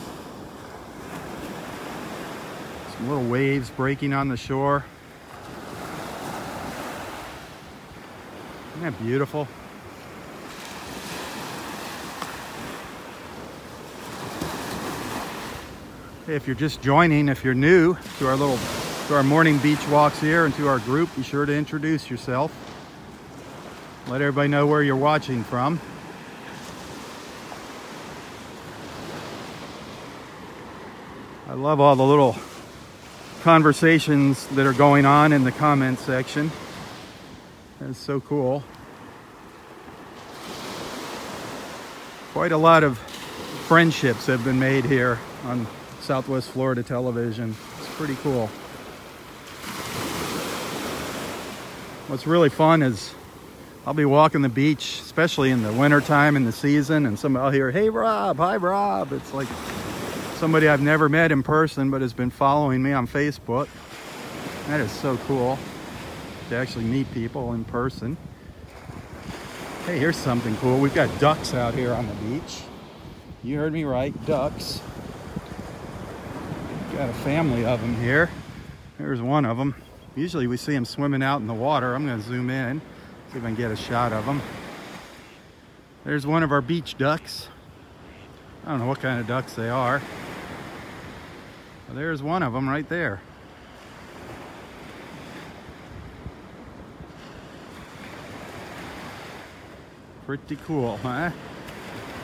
Some little waves breaking on the shore. Isn't that beautiful? Hey, if you're just joining, if you're new to our little To our morning beach walks here and to our group, be sure to introduce yourself. Let everybody know where you're watching from. I love all the little conversations that are going on in the comment section. That's so cool. Quite a lot of friendships have been made here on Southwest Florida Television. It's pretty cool. What's really fun is I'll be walking the beach, especially in the winter time in the season, and somebody I'll hear, "Hey Rob, hi Rob." It's like somebody I've never met in person but has been following me on Facebook. That is so cool to actually meet people in person. Hey, here's something cool. We've got ducks out here on the beach. You heard me right, ducks. We've got a family of them here. There's one of them. Usually we see them swimming out in the water. I'm gonna zoom in, see if I can get a shot of them. There's one of our beach ducks. I don't know what kind of ducks they are. Well, there's one of them right there. Pretty cool, huh?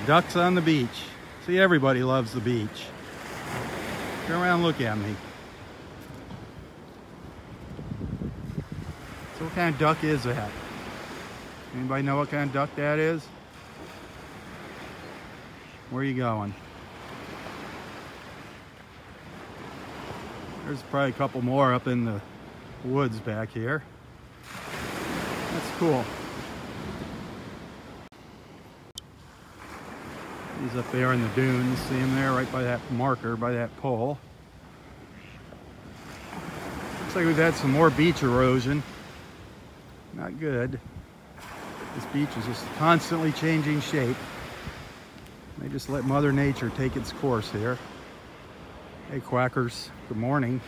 Ducks on the beach. See, everybody loves the beach. Turn around and look at me. What kind of duck is that? Anybody know what kind of duck that is? Where are you going? There's probably a couple more up in the woods back here. That's cool. These is up there in the dunes. See him there right by that marker, by that pole. Looks like we've had some more beach erosion. Not good. This beach is just constantly changing shape. They just let Mother Nature take its course here. Hey quackers, good morning.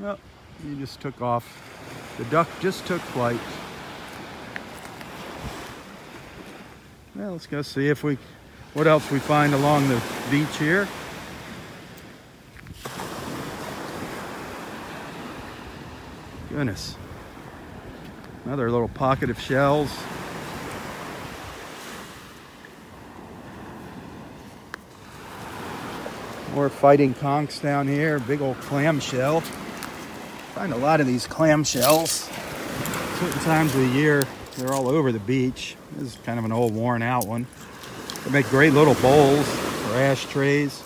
Well, he just took off. The duck just took flight. Well, let's go see if we, what else we find along the beach here. Goodness. Another little pocket of shells. More fighting conchs down here. Big old clamshell. Find a lot of these clamshells. Certain times of the year, they're all over the beach. This is kind of an old worn out one. They make great little bowls or ashtrays.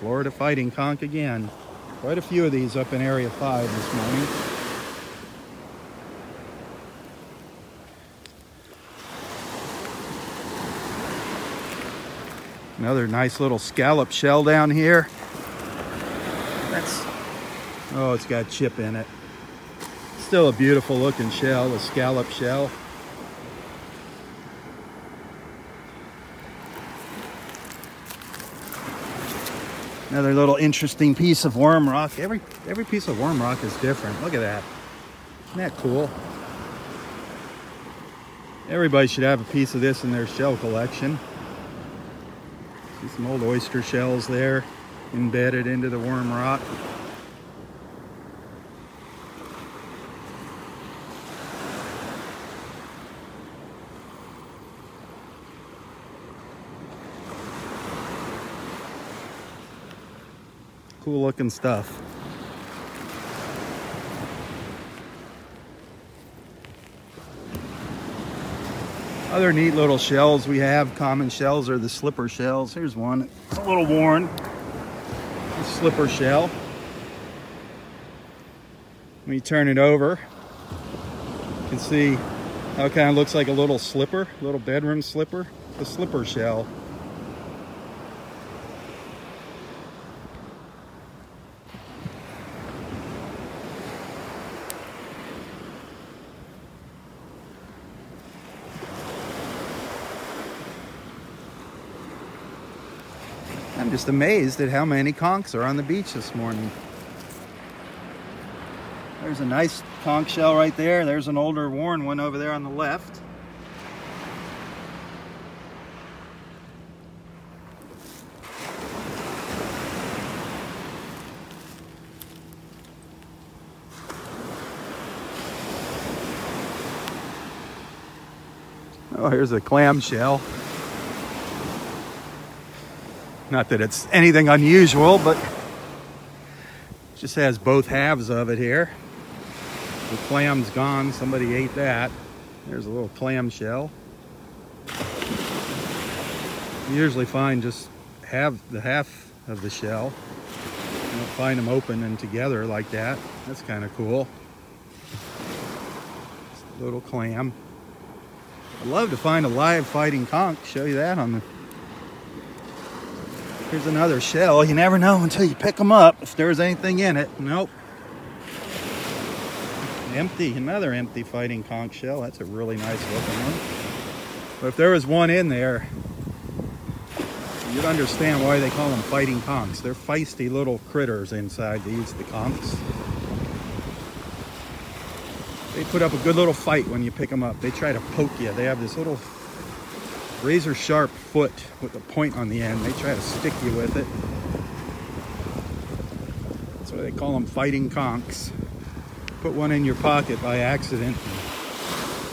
Florida fighting conch again. Quite a few of these up in Area five this morning. Another nice little scallop shell down here. That's, oh, it's got chip in it. Still a beautiful looking shell, a scallop shell. Another little interesting piece of worm rock. Every every piece of worm rock is different. Look at that. Isn't that cool? Everybody should have a piece of this in their shell collection. See some old oyster shells there embedded into the worm rock. Cool looking stuff. Other neat little shells we have, common shells, are the slipper shells. Here's one, it's a little worn, a slipper shell. When you turn it over, you can see how it kind of looks like a little slipper, a little bedroom slipper, the slipper shell. I'm just amazed at how many conchs are on the beach this morning. There's a nice conch shell right there. There's an older worn one over there on the left. Oh, here's a clam shell. Not that it's anything unusual, but it just has both halves of it here. The clam's gone, somebody ate that. There's a little clam shell. You usually find just half the half of the shell. You don't find them open and together like that. That's kind of cool. Just a little clam. I'd love to find a live fighting conch, show you that on the... Here's another shell. You never know until you pick them up if there's anything in it. Nope. Empty. Another empty fighting conch shell. That's a really nice looking one. But if there was one in there, you'd understand why they call them fighting conchs. They're feisty little critters inside these, the conchs. They put up a good little fight when you pick them up. They try to poke you. They have this little razor sharp foot with a point on the end. They try to stick you with it. That's why they call them fighting conchs. Put one in your pocket by accident,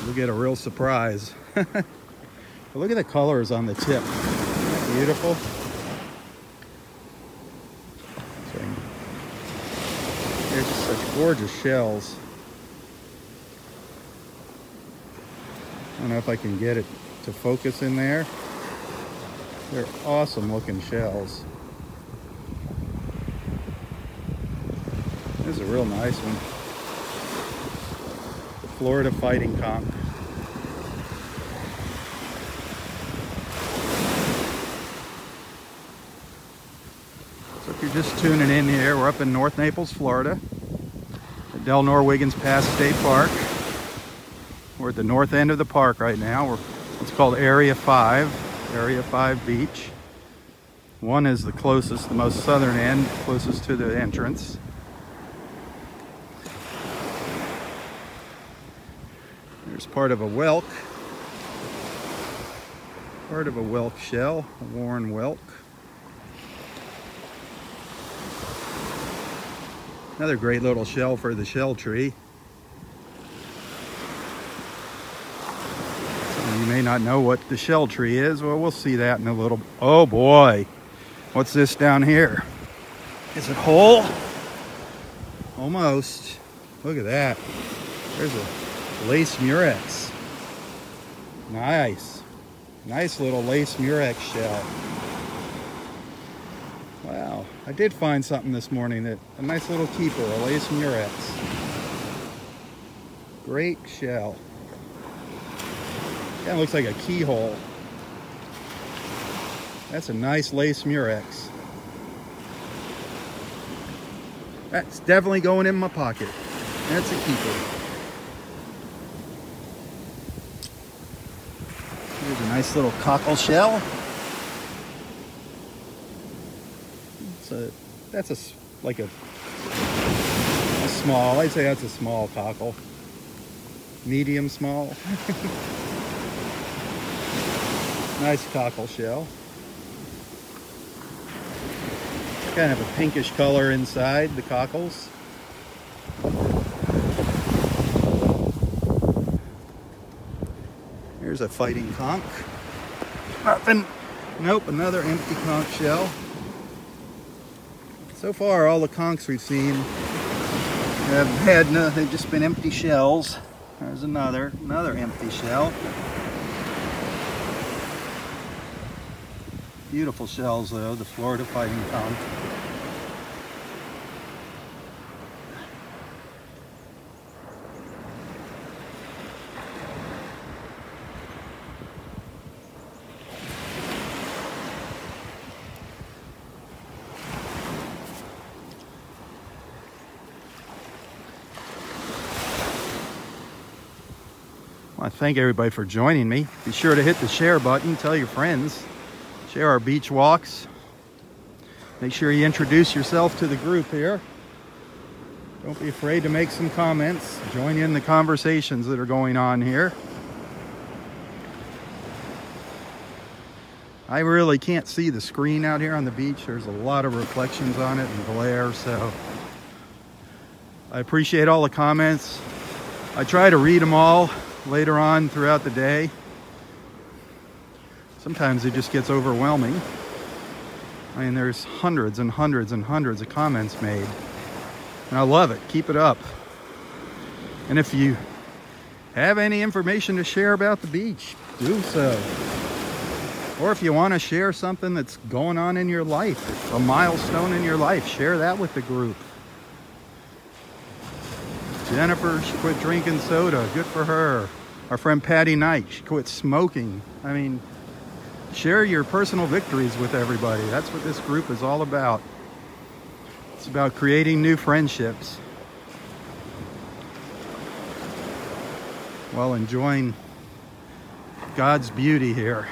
you'll get a real surprise. But look at the colors on the tip. Isn't that beautiful? gorgeous shells. I don't know if I can get it to focus in there. They're awesome looking shells. This is a real nice one. The Florida fighting conch. So if you're just tuning in here, we're up in North Naples, Florida, at Delnor-Wiggins Pass State Park. We're at the north end of the park right now. We're, it's called Area five, Area five Beach. One is the closest, the most southern end, closest to the entrance. There's part of a whelk, part of a whelk shell, a worn whelk. Another great little shell for the shell tree. You may not know what the shell tree is. Well, we'll see that in a little. Oh boy, what's this down here? Is it whole? Almost. Look at that. There's a lace murex. Nice. Nice little lace murex shell. Wow, I did find something this morning, that a nice little keeper, a lace murex. Great shell. That looks like a keyhole. That's a nice lace murex. That's definitely going in my pocket. That's a keeper. Here's a nice little cockle shell. It's a, that's a, like a, a small, I'd say that's a small cockle. Medium small. Nice cockle shell. Kind of a pinkish color inside the cockles. Here's a fighting conch. Nothing. Nope, another empty conch shell. So far, all the conchs we've seen have had no, they've just been empty shells. There's another, another empty shell. Beautiful shells though, the Florida fighting conch. Well, I thank everybody for joining me. Be sure to hit the share button, tell your friends. Share our beach walks. Make sure you introduce yourself to the group here. Don't be afraid to make some comments. Join in the conversations that are going on here. I really can't see the screen out here on the beach. There's a lot of reflections on it and glare, so I appreciate all the comments. I try to read them all later on throughout the day. Sometimes it just gets overwhelming. I mean, there's hundreds and hundreds and hundreds of comments made. And I love it. Keep it up. And if you have any information to share about the beach, do so. Or if you want to share something that's going on in your life, a milestone in your life, share that with the group. Jennifer, she quit drinking soda. Good for her. Our friend Patty Knight, she quit smoking. I mean, share your personal victories with everybody. That's what this group is all about. It's about creating new friendships while enjoying God's beauty here.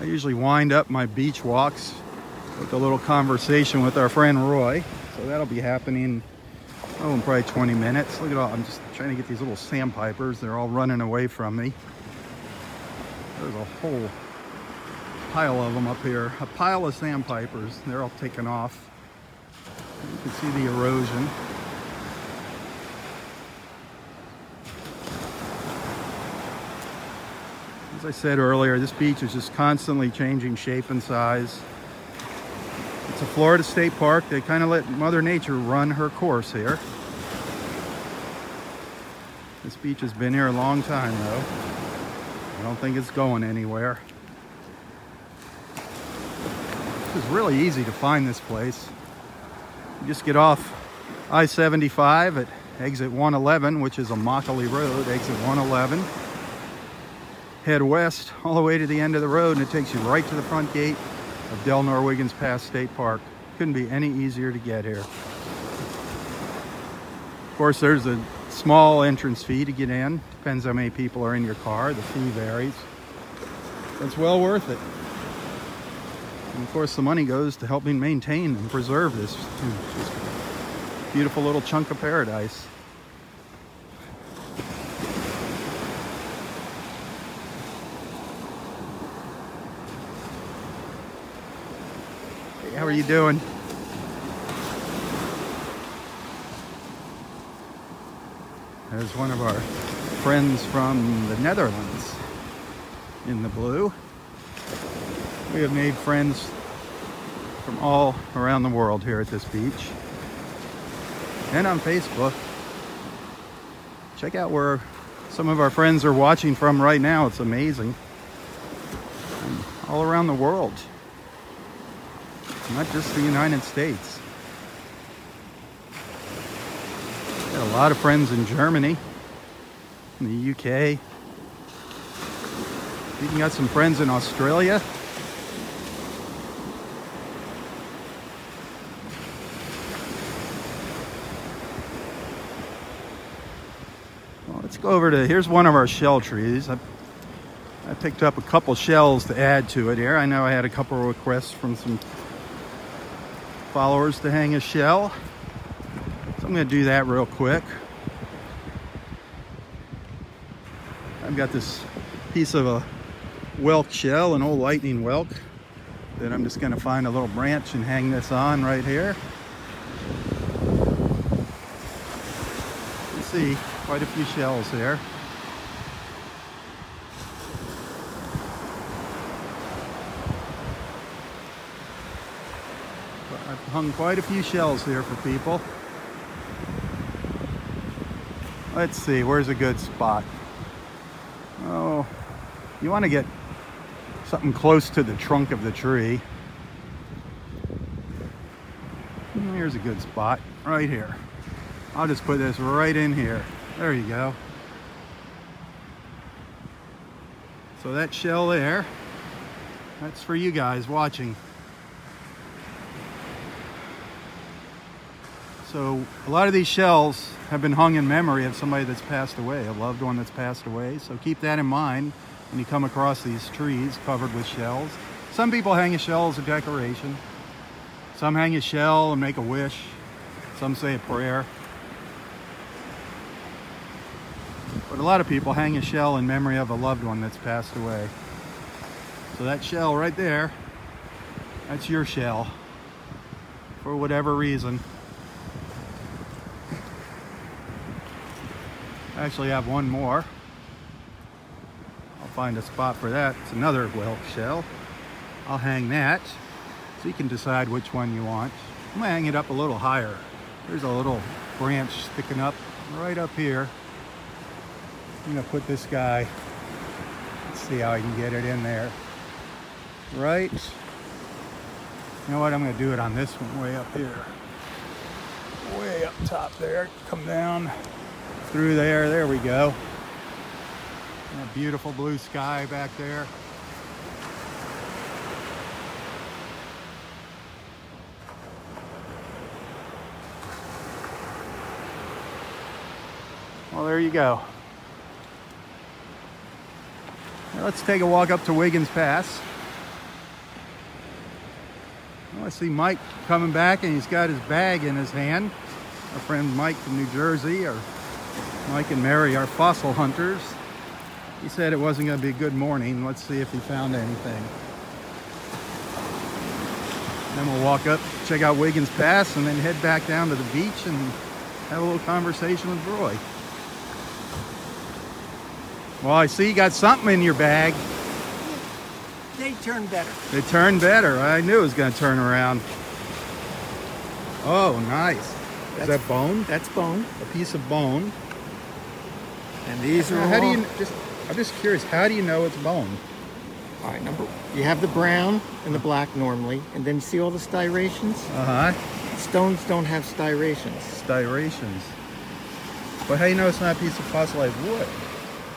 I usually wind up my beach walks with a little conversation with our friend Roy. So that'll be happening, oh, in probably twenty minutes. Look at all, I'm just trying to get these little sandpipers. They're all running away from me. There's a whole pile of them up here. A pile of sandpipers. They're all taken off. You can see the erosion. As I said earlier, this beach is just constantly changing shape and size. It's a Florida state park. They kind of let Mother Nature run her course here. This beach has been here a long time though. I don't think it's going anywhere. It's really easy to find this place. You just get off I seventy-five at exit one eleven, which is a Immokalee Road, exit one eleven. Head west all the way to the end of the road and it takes you right to the front gate of Delnor-Wiggins Pass State Park. Couldn't be any easier to get here. Of course, there's a small entrance fee to get in. Depends how many people are in your car. The fee varies. It's well worth it. And of course, the money goes to helping maintain and preserve this beautiful little chunk of paradise. How are you doing? There's one of our friends from the Netherlands in the blue. We have made friends from all around the world here at this beach and on Facebook. Check out where some of our friends are watching from right now. It's amazing. And all around the world. Not just the United States. Got a lot of friends in Germany, in the U K. Even got some friends in Australia. Well, let's go over to, here's one of our shell trees. I, I picked up a couple shells to add to it here. I know I had a couple of requests from some followers to hang a shell, so I'm going to do that real quick. I've got this piece of a whelk shell, an old lightning whelk, that I'm just going to find a little branch and hang this on right here. You see quite a few shells there. Hung quite a few shells here for people. Let's see, where's a good spot? Oh, you want to get something close to the trunk of the tree. Here's a good spot, right here. I'll just put this right in here. There you go. So that shell there, that's for you guys watching. So a lot of these shells have been hung in memory of somebody that's passed away, a loved one that's passed away. So keep that in mind when you come across these trees covered with shells. Some people hang a shell as a decoration. Some hang a shell and make a wish. Some say a prayer. But a lot of people hang a shell in memory of a loved one that's passed away. So that shell right there, that's your shell for whatever reason. I actually have one more. I'll find a spot for that. It's another whelk shell. I'll hang that so you can decide which one you want. I'm gonna hang it up a little higher. There's a little branch sticking up right up here. I'm gonna put this guy, let's see how I can get it in there. Right. You know what, I'm gonna do it on this one way up here. Way up top there, come down. Through there, there we go. And a beautiful blue sky back there. Well, there you go. Now let's take a walk up to Wiggins Pass. Well, I see Mike coming back and he's got his bag in his hand. Our friend Mike from New Jersey, or Mike and Mary are fossil hunters. He said it wasn't going to be a good morning. Let's see if he found anything. Then we'll walk up, check out Wiggins Pass, and then head back down to the beach and have a little conversation with Roy. Well, I see you got something in your bag. They turn better. They turn better. I knew it was going to turn around. Oh, nice. That's, is that bone? That's bone. A piece of bone. And these are how all... do you just? I'm just curious. How do you know it's bone? All right, number one. You have the brown and the black normally, and then you see all the styrations. Uh huh. Stones don't have styrations. Styrations. But how do you know it's not a piece of fossilized wood?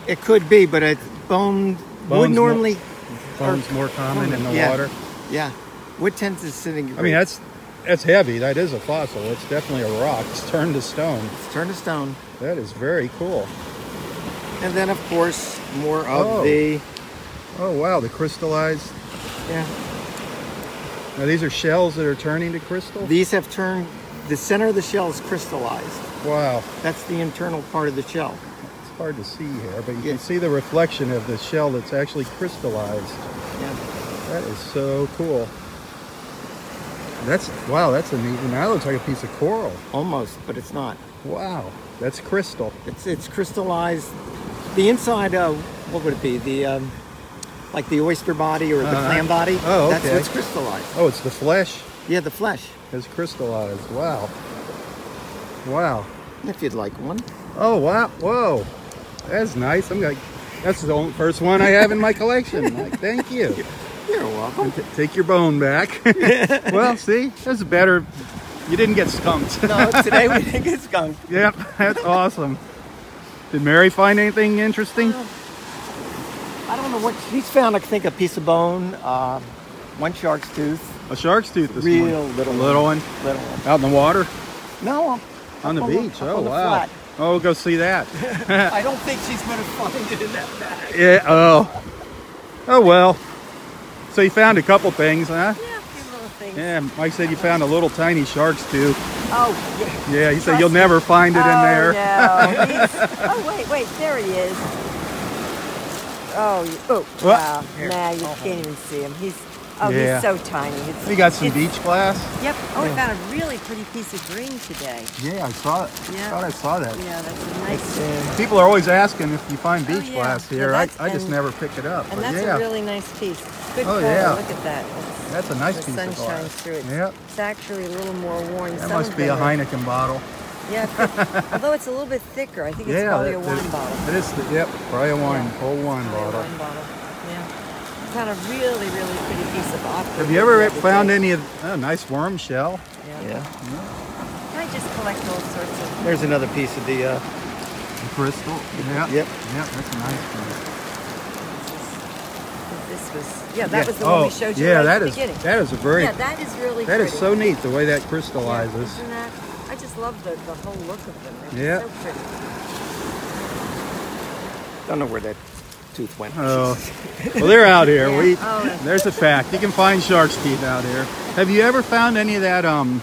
It could be, but it's boned. Wood normally. More, bones are, more common in the yeah, water. Yeah. Wood tends to sitting. I mean, that's. That's heavy. That is a fossil. It's definitely a rock. It's turned to stone. It's turned to stone. That is very cool. And then, of course, more of oh. the... Oh, wow. The crystallized... Yeah. Now, these are shells that are turning to crystal? These have turned... The center of the shell is crystallized. Wow. That's the internal part of the shell. It's hard to see here, but you yeah. can see the reflection of the shell that's actually crystallized. Yeah. That is so cool. That's, wow, that's a neat one. That looks like a piece of coral. Almost, but it's not. Wow, that's crystal. It's it's crystallized. The inside of, what would it be? The, um, like the oyster body or the uh, clam body? Oh, okay. That's what's crystallized. Oh, it's the flesh? Yeah, the flesh. It's crystallized, wow. Wow. If you'd like one. Oh, wow, whoa. That's nice. I'm like, that's the only first one I have in my collection. Like, thank you. You're welcome. Take your bone back. Well, see, that's better. You didn't get skunked. No, today we didn't get skunked. Yep, that's awesome. Did Mary find anything interesting? Uh, I don't know what she's found. I think a piece of bone, uh, one shark's tooth. A shark's tooth this morning. Real little, little one. one. Little one. Out in the water? No. Up, on the beach. On, oh, on wow. The oh, we'll go see that. I don't think she's going to find it in that bag. Yeah. Oh. Oh well. So you found a couple things, huh? Yeah, a few little things. Yeah, Mike said you found a little tiny shark's tooth. Oh, yeah. Yeah, he said you'll never find it oh, in there. No. Oh, wait, wait, there he is. Oh, oh wow. Here. Nah, you uh-huh. can't even see him. He's oh, yeah. he's so tiny. It's, you got some beach glass? Yep. Oh, yeah. I found a really pretty piece of green today. Yeah, I saw it. Yeah. I thought I saw that. Yeah, that's a nice. Yeah. People are always asking if you find beach oh, yeah. glass here. Well, I, I just and, never pick it up. And that's yeah. a really nice piece. Good oh, color. Yeah. Look at that. It's, that's a nice piece of glass. The sun shines through it. Yep. It's actually a little more worn. That must be a Heineken bottle. Yeah. But, although it's a little bit thicker. I think it's yeah, probably that, a wine that, bottle. It is. The, yep. Probably a wine. Yeah. Whole wine bottle. Wine bottle. Yeah. I found a really, really pretty piece of opera. Have you ever found any of? Oh, nice worm shell. Yeah. yeah. yeah. I just collect all sorts of. There's another piece of the. Uh, the crystal. Yep. Yep. Yep. That's a nice piece. This was, yeah, that yeah. was the one oh, we showed you yeah, right that at the is, beginning. That is a very, yeah, that is really That pretty. is so neat, the way that crystallizes. Yeah, isn't that, I just love the, the whole look of them. It's yeah. so pretty. Don't know where that tooth went. Oh. Well, they're out here. yeah. we, oh. There's a fact. You can find shark's teeth out here. Have you ever found any of that, um,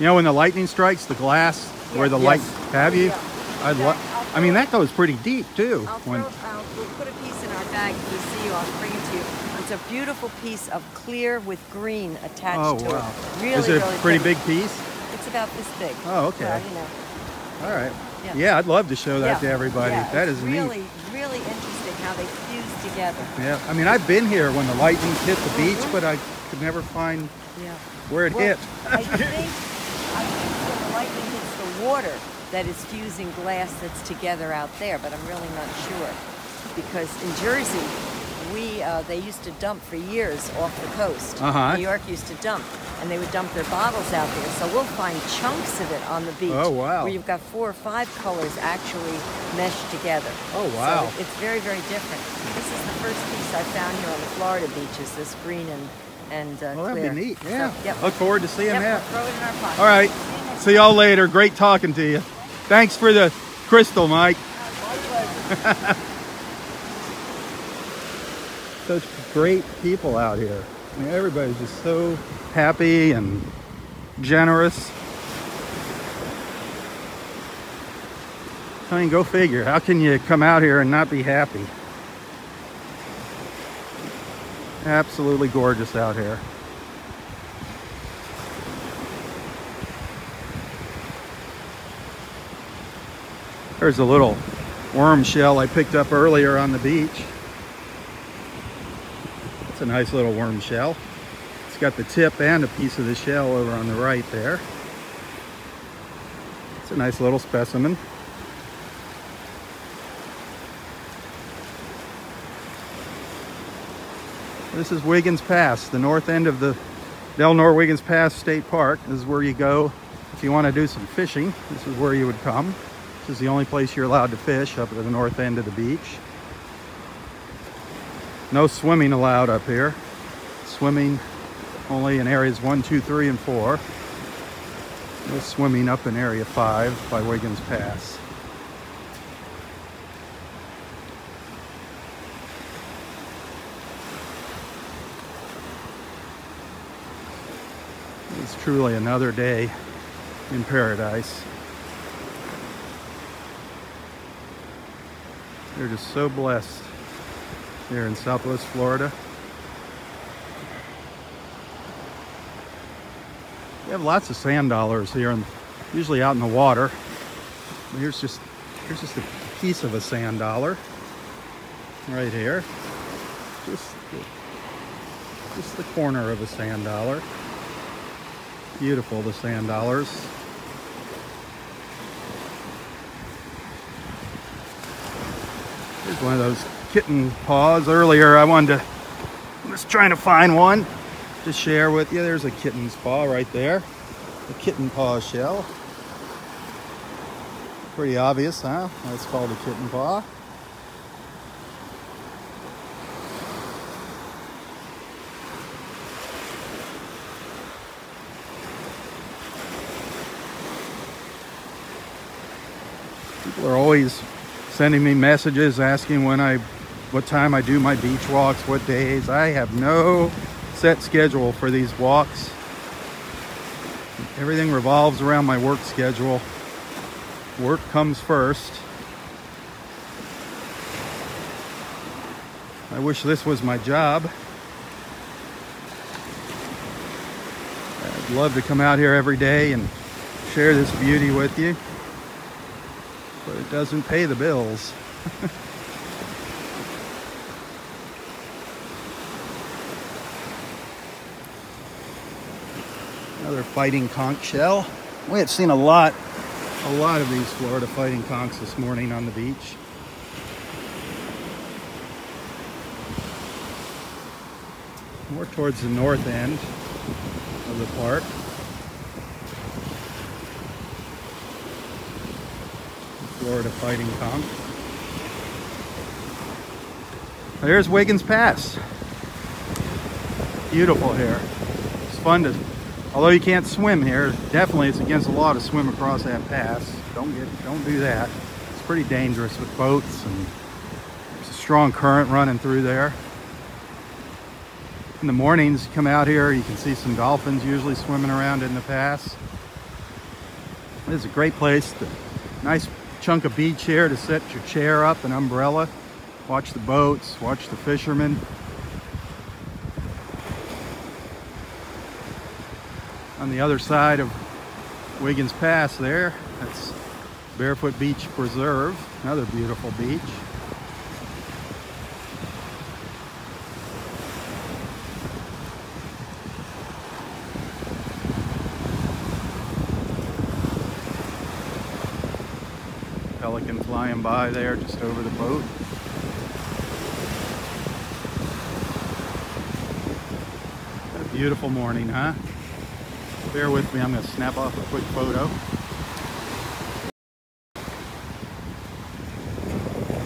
you know, when the lightning strikes, the glass, yeah. where the yes. light, have you? Yeah. I'd yeah, lo- I mean, that goes pretty deep, too. I'll when, throw, I'll, we'll put a piece in our bag. If you see you, I'll bring it to you. It's a beautiful piece of clear with green attached oh, to wow. it. Really, Is it a really pretty big. big piece? It's about this big. Oh, okay. Well, you know. All right. Yeah. yeah, I'd love to show that yeah. to everybody. Yeah, that is really, neat. really interesting how they fuse together. Yeah, I mean, I've been here when the lightning hit the beach, mm-hmm. but I could never find yeah. where it well, hit. I think, I think when the lightning hits the water, that is fusing glass that's together out there, but I'm really not sure. Because in Jersey, we uh, they used to dump for years off the coast. Uh-huh. New York used to dump, and they would dump their bottles out there. So we'll find chunks of it on the beach. Oh, wow. Where you've got four or five colors actually meshed together. Oh, wow. So it's very, very different. This is the first piece I found here on the Florida beaches, this green and, and uh, well, that'd clear. Be neat, yeah. So, yep. Look forward to seeing yep, that. We'll throw it in our pocket. All right, see y'all later. Great talking to you. Thanks for the crystal, Mike. Such great people out here. I mean, everybody's just so happy and generous. I mean, go figure. How can you come out here and not be happy? Absolutely gorgeous out here. There's a little worm shell I picked up earlier on the beach. a nice little worm shell. It's got the tip and a piece of the shell over on the right there. It's a nice little specimen. This is Wiggins Pass, the north end of the Delnor-Wiggins Pass State Park. This is where you go if you want to do some fishing. This is where you would come. This is the only place you're allowed to fish up at the north end of the beach. No swimming allowed up here. Swimming only in areas one, two, three, and four. No swimming up in area five by Wiggins Pass. It's truly another day in paradise. They're just so blessed here in Southwest Florida. We have lots of sand dollars here, and usually out in the water. Here's just here's just a piece of a sand dollar right here. Just the, just the corner of a sand dollar. Beautiful, the sand dollars. Here's one of those kitten paws. Earlier I wanted to, I was trying to find one to share with you. There's a kitten's paw right there. The kitten paw shell. Pretty obvious, huh? That's called a kitten paw. People are always sending me messages asking when I, what time I do my beach walks, what days. I have no set schedule for these walks. Everything revolves around my work schedule. Work comes first. I wish this was my job. I'd love to come out here every day and share this beauty with you. But it doesn't pay the bills. Another fighting conch shell. We had seen a lot, a lot of these Florida fighting conchs this morning on the beach. More towards the north end of the park. Florida fighting conch. There's Wiggins Pass. Beautiful here. It's fun to, although you can't swim here, definitely it's against the law to swim across that pass. Don't get, don't do that. It's pretty dangerous with boats, and there's a strong current running through there. In the mornings, you come out here, you can see some dolphins usually swimming around in the pass. This is a great place to, nice chunk of beach here to set your chair up, an umbrella, watch the boats, watch the fishermen. On the other side of Wiggins Pass there, that's Barefoot Beach Preserve, another beautiful beach. Pelican flying by there just over the boat. What a beautiful morning, huh? Bear with me, I'm going to snap off a quick photo.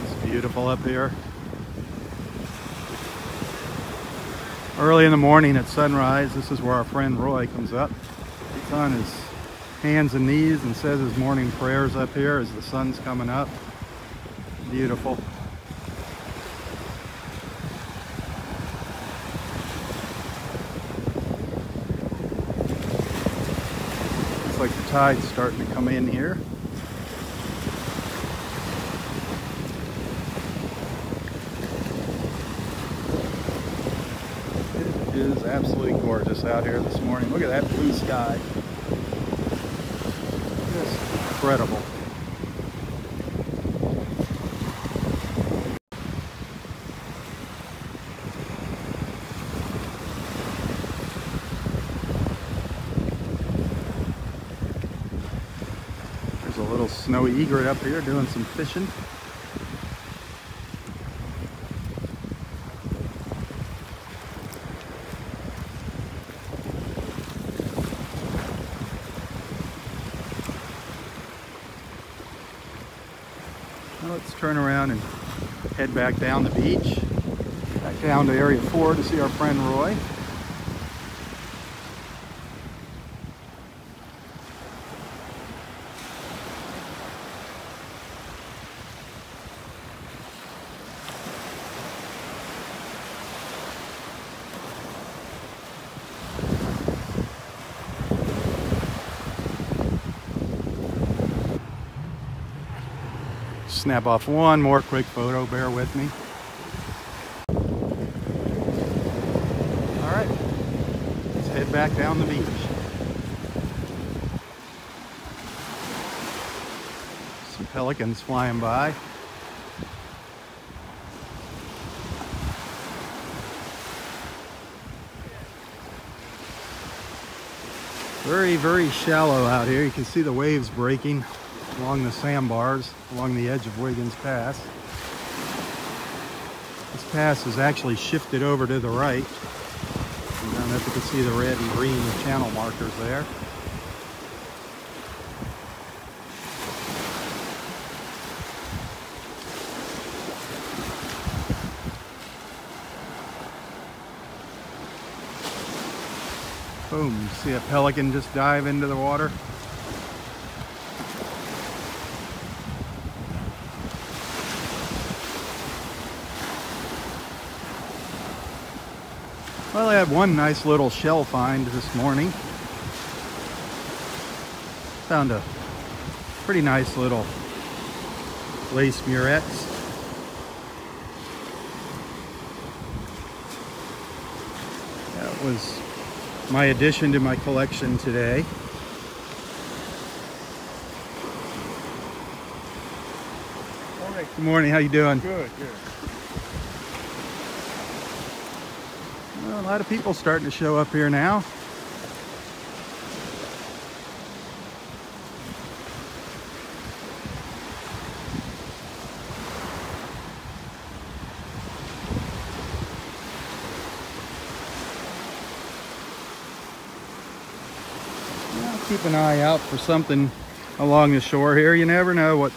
It's beautiful up here. Early in the morning at sunrise, this is where our friend Roy comes up. He's on his hands and knees and says his morning prayers up here as the sun's coming up. Beautiful. Looks like the tide's starting to come in here. It is absolutely gorgeous out here this morning. Look at that blue sky. Incredible. little snowy egret up here doing some fishing. Now let's turn around and head back down the beach, back down to Area four to see our friend Roy. Snap off one more quick photo, bear with me. All right, let's head back down the beach. Some pelicans flying by. Very, very shallow out here. You can see the waves breaking along the sandbars, along the edge of Wiggins Pass. This pass is actually shifted over to the right. And down there you can see the red and green channel markers there. Boom, see a pelican just dive into the water. Well, I had one nice little shell find this morning. Found a pretty nice little lace murets. That was my addition to my collection today. Morning. Good morning, how you doing? Good, good. Well, a lot of people starting to show up here now. Well, keep an eye out for something along the shore here. You never know what,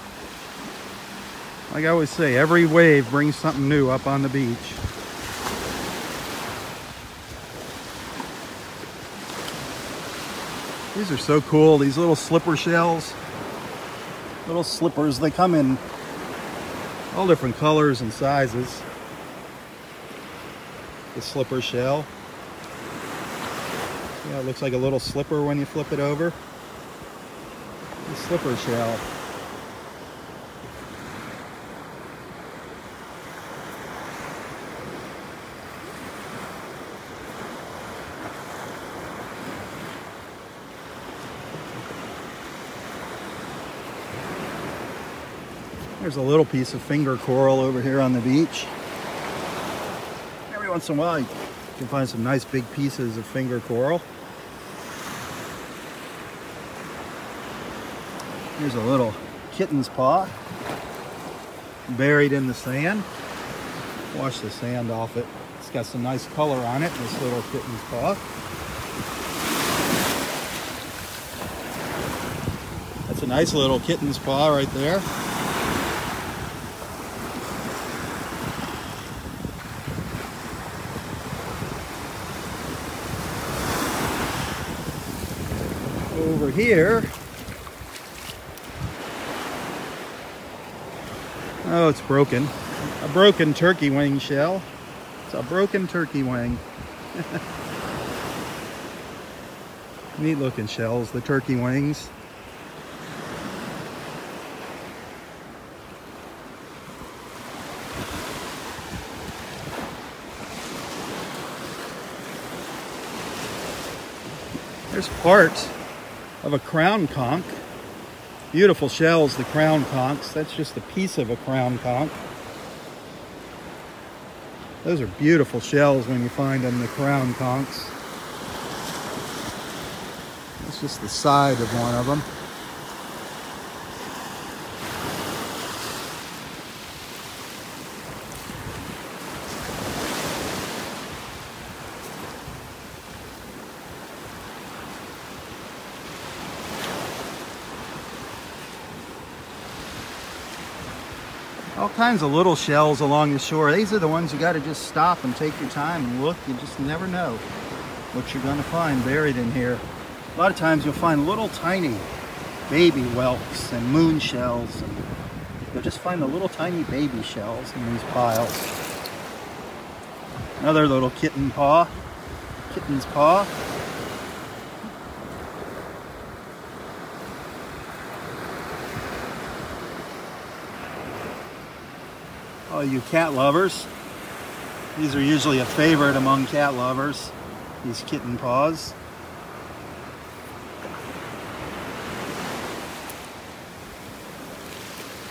like I always say, every wave brings something new up on the beach. These are so cool, these little slipper shells, little slippers. They come in all different colors and sizes, the slipper shell. Yeah, it looks like a little slipper when you flip it over. The slipper shell. There's a little piece of finger coral over here on the beach. Every once in a while you can find some nice big pieces of finger coral. Here's a little kitten's paw buried in the sand. Wash the sand off it. It's got some nice color on it, this little kitten's paw. That's a nice little kitten's paw right there. Over here, oh, it's broken. A broken turkey wing shell. It's a broken turkey wing. Neat looking shells, the turkey wings. There's part of a crown conch. Beautiful shells, the crown conchs. That's just a piece of a crown conch. Those are beautiful shells when you find them, the crown conchs. That's just the side of one of them. all kinds of little shells along the shore. These are the ones you got to just stop and take your time and look. You just never know what you're going to find buried in here. A lot of times you'll find little tiny baby whelks and moon shells. And you'll just find the little tiny baby shells in these piles. Another little kitten paw, kitten's paw. All you cat lovers, these are usually a favorite among cat lovers, these kitten paws.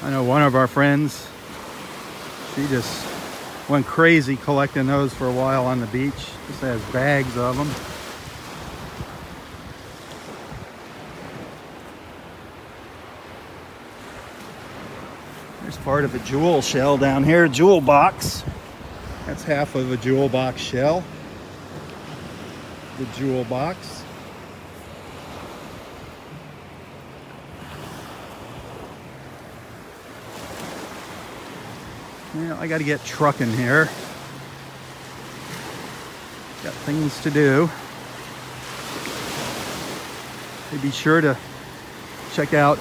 I know one of our friends, she just went crazy collecting those for a while on the beach. Just has bags of them. There's part of a jewel shell down here, jewel box. That's half of a jewel box shell. The jewel box. Yeah, I got to get trucking here. Got things to do. Hey, be sure to check out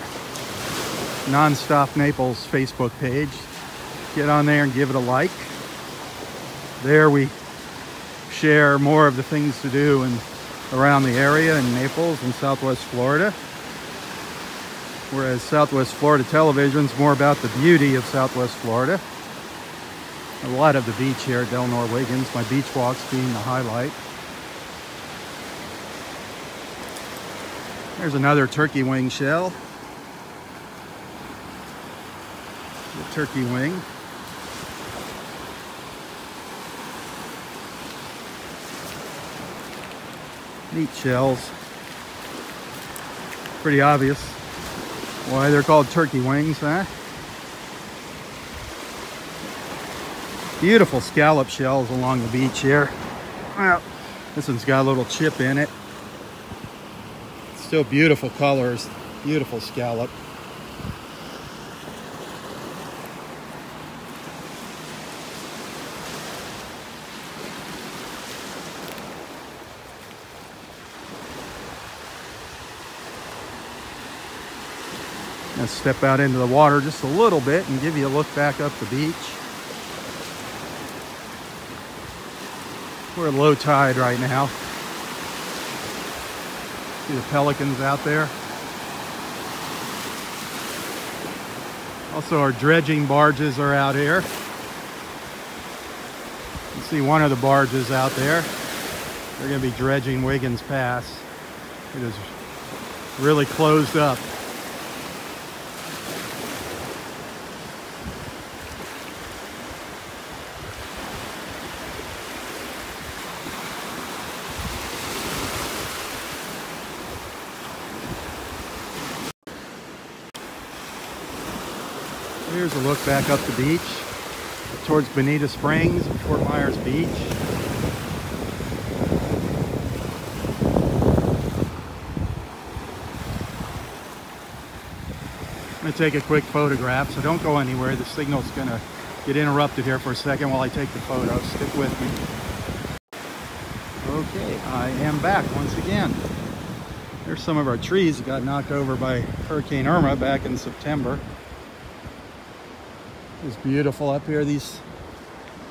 Nonstop Naples Facebook page. Get on there and give it a like. There we share more of the things to do and around the area in Naples and Southwest Florida. Whereas Southwest Florida Television is more about the beauty of Southwest Florida. A lot of the beach here at Delnor-Wiggins, my beach walks being the highlight. There's another turkey wing shell. The turkey wing. Neat shells. Pretty obvious why they're called turkey wings, huh? Beautiful scallop shells along the beach here. Well, this one's got a little chip in it. Still beautiful colors, beautiful scallop. I'm gonna step out into the water just a little bit and give you a look back up the beach. We're at low tide right now. See the pelicans out there. Also, our dredging barges are out here. You see one of the barges out there. They're going to be dredging Wiggins Pass. It is really closed up. Here's a look back up the beach towards Bonita Springs and Fort Myers Beach. I'm going to take a quick photograph, so don't go anywhere. The signal's going to get interrupted here for a second while I take the photo. Stick with me. Okay, I am back once again. There's some of our trees that got knocked over by Hurricane Irma back in September. It's beautiful up here. These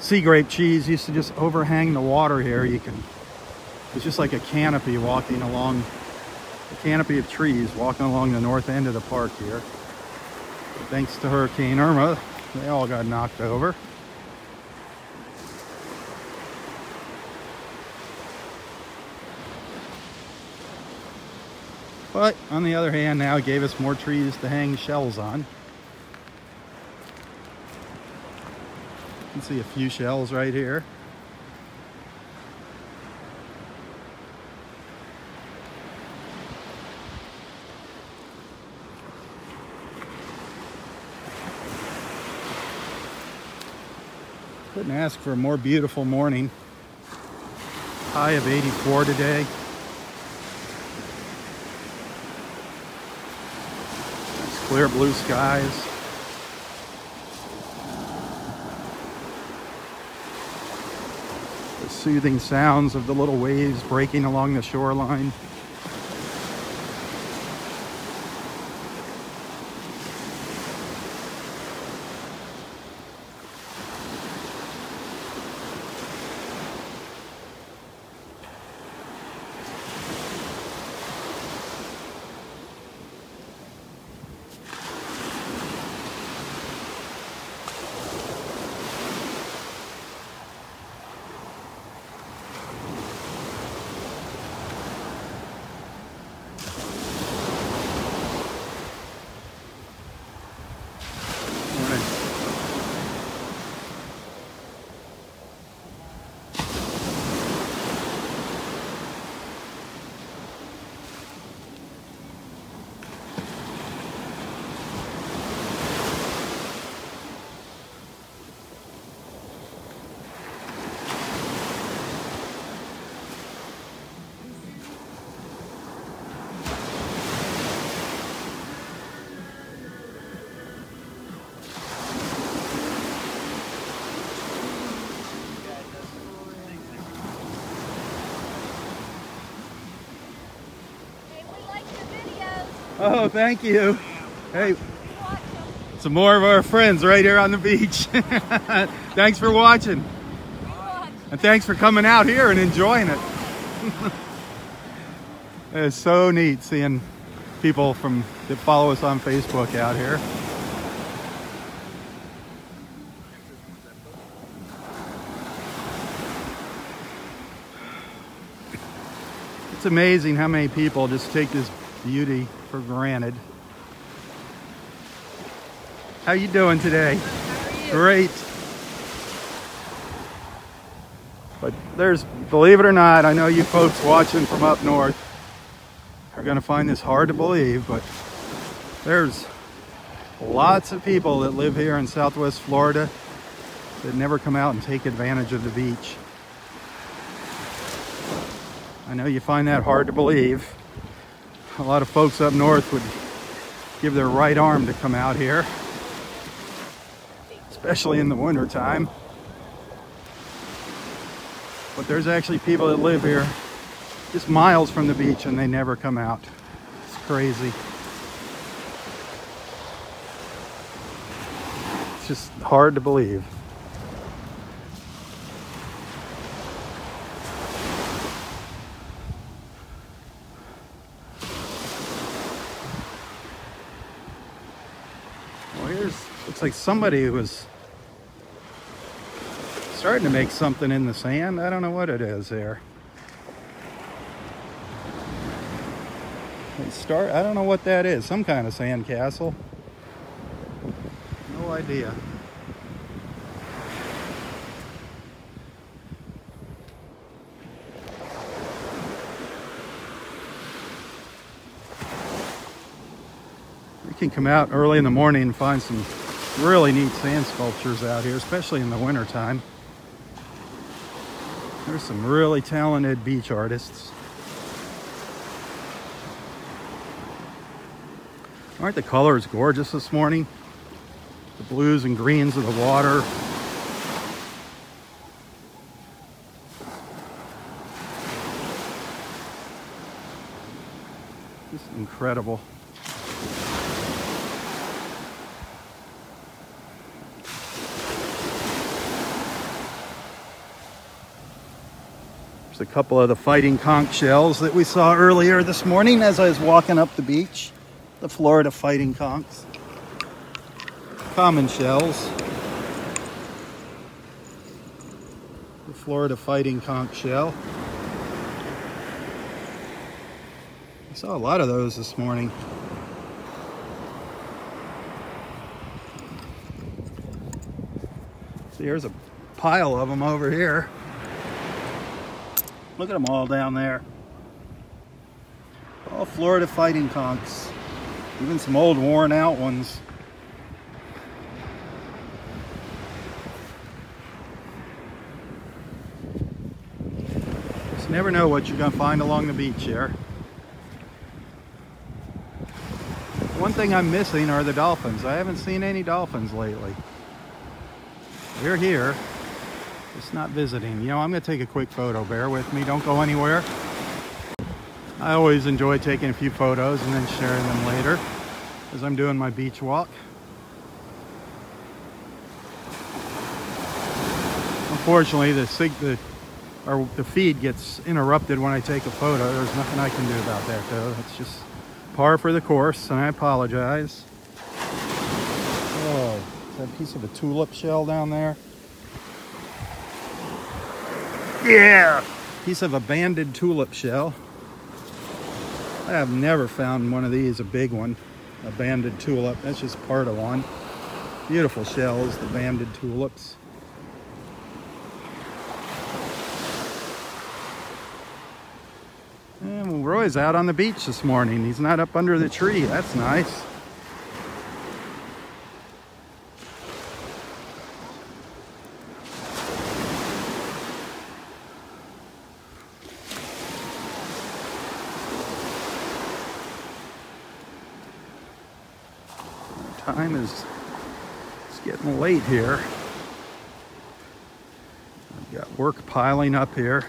sea grape trees used to just overhang the water here. You can, it's just like a canopy walking along, a canopy of trees walking along the north end of the park here. But thanks to Hurricane Irma, they all got knocked over. But on the other hand, now it gave us more trees to hang shells on. See a few shells right here. Couldn't ask for a more beautiful morning. High of eighty-four today. Nice clear blue skies. soothing sounds of the little waves breaking along the shoreline. Oh, thank you. Hey, some more of our friends right here on the beach. Thanks for watching. And thanks for coming out here and enjoying it. It's so neat seeing people from that follow us on Facebook out here. It's amazing how many people just take this beauty for granted. How you doing today? How are you? Great. But there's, believe it or not, I know you folks watching from up north are gonna find this hard to believe, but there's lots of people that live here in Southwest Florida that never come out and take advantage of the beach. I know you find that hard to believe. A lot of folks up north would give their right arm to come out here, especially in the winter time. But there's actually people that live here just miles from the beach and they never come out. It's crazy. It's just hard to believe. Looks like somebody was starting to make something in the sand. I don't know what it is there. They start, I don't know what that is. Some kind of sand castle. No idea. We can come out early in the morning and find some really neat sand sculptures out here, especially in the winter time. There's some really talented beach artists. Aren't the colors gorgeous this morning? The blues and greens of the water. This is incredible. A couple of the fighting conch shells that we saw earlier this morning as I was walking up the beach. The Florida fighting conchs. Common shells. The Florida fighting conch shell. I saw a lot of those this morning. See, here's a pile of them over here. Look at them all down there. All Florida fighting conchs. Even some old worn out ones. Just never know what you're gonna find along the beach here. One thing I'm missing are the dolphins. I haven't seen any dolphins lately. They're here. It's not visiting. You know, I'm going to take a quick photo. Bear with me. Don't go anywhere. I always enjoy taking a few photos and then sharing them later as I'm doing my beach walk. Unfortunately, the, sig the, or the feed gets interrupted when I take a photo. There's nothing I can do about that, though. That's just par for the course, and I apologize. Oh, is that a piece of a tulip shell down there? Yeah! Piece of a banded tulip shell. I have never found one of these, a big one, a banded tulip. That's just part of one. Beautiful shells, the banded tulips. And Roy's out on the beach this morning. He's not up under the tree. That's nice. Time is, it's getting late here. I've got work piling up here.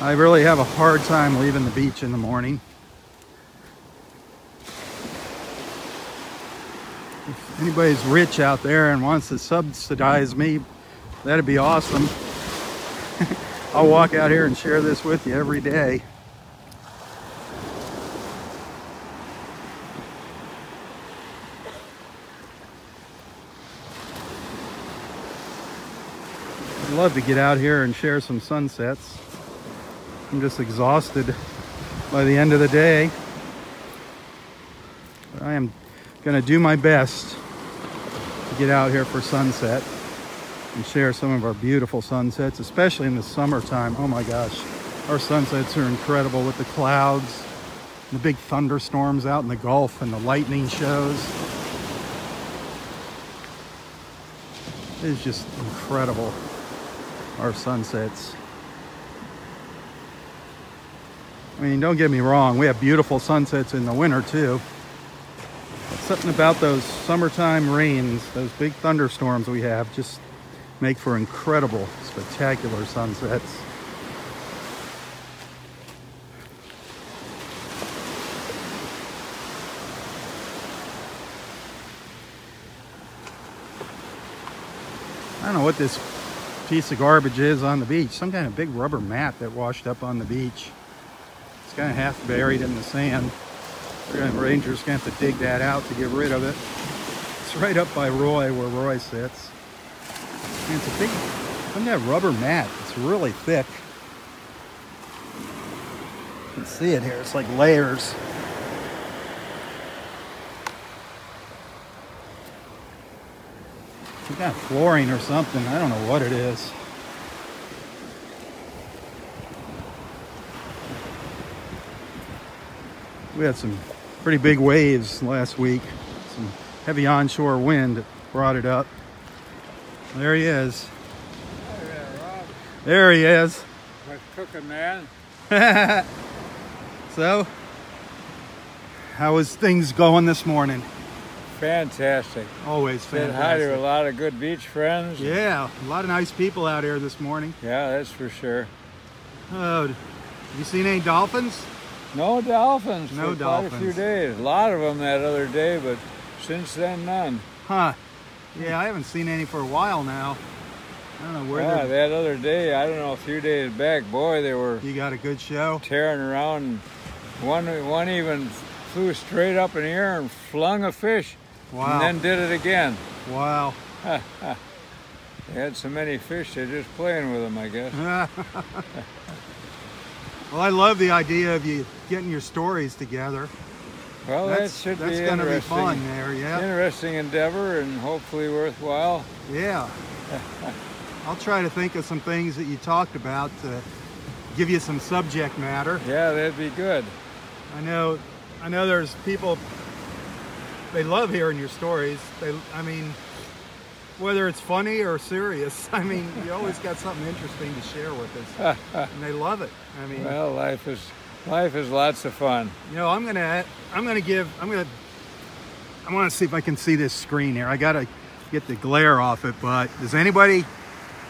I really have a hard time leaving the beach in the morning. If anybody's rich out there and wants to subsidize me, that'd be awesome. I'll walk out here and share this with you every day. I'd love to get out here and share some sunsets. I'm just exhausted by the end of the day. But I am going to do my best to get out here for sunset and share some of our beautiful sunsets, especially in the summertime. Oh my gosh, our sunsets are incredible with the clouds, and the big thunderstorms out in the Gulf, and the lightning shows. It is just incredible. Our sunsets. I mean, don't get me wrong, we have beautiful sunsets in the winter too. But something about those summertime rains, those big thunderstorms we have, just make for incredible, spectacular sunsets. I don't know what this piece of garbage is on the beach. Some kind of big rubber mat that washed up on the beach. It's kind of half buried in the sand. The rangers are going to have to dig that out to get rid of it. It's right up by Roy where Roy sits. And it's a big, some kind of rubber mat. It's really thick. You can see it here. It's like layers. Some kind of flooring or something. I don't know what it is. We had some pretty big waves last week. Some heavy onshore wind that brought it up. There he is. Hey there, Rob. There he is. What's cooking, man? So, how is things going this morning? Fantastic. Always fantastic. Said hi to a lot of good beach friends. Yeah, a lot of nice people out here this morning. Yeah, that's for sure. Oh, have you seen any dolphins? No dolphins. No for dolphins. Quite a few days. A lot of them that other day, but since then, none. Huh. Yeah, I haven't seen any for a while now. I don't know where yeah, they're... that other day, I don't know, a few days back, boy, they were... You got a good show? Tearing around. One, one even flew straight up in the air and flung a fish. Wow. And then did it again. Wow. They had so many fish, they're just playing with them, I guess. Well, I love the idea of you getting your stories together. Well, that's, that should that's be gonna interesting. That's going to be fun there, yeah. Interesting endeavor and hopefully worthwhile. Yeah. I'll try to think of some things that you talked about to give you some subject matter. Yeah, that'd be good. I know, I know there's people... They love hearing your stories. They, I mean, whether it's funny or serious, I mean, you always got something interesting to share with us, and they love it. I mean, well, life is life is lots of fun. You know, I'm gonna I'm gonna give I'm gonna I want to see if I can see this screen here. I gotta get the glare off it. But does anybody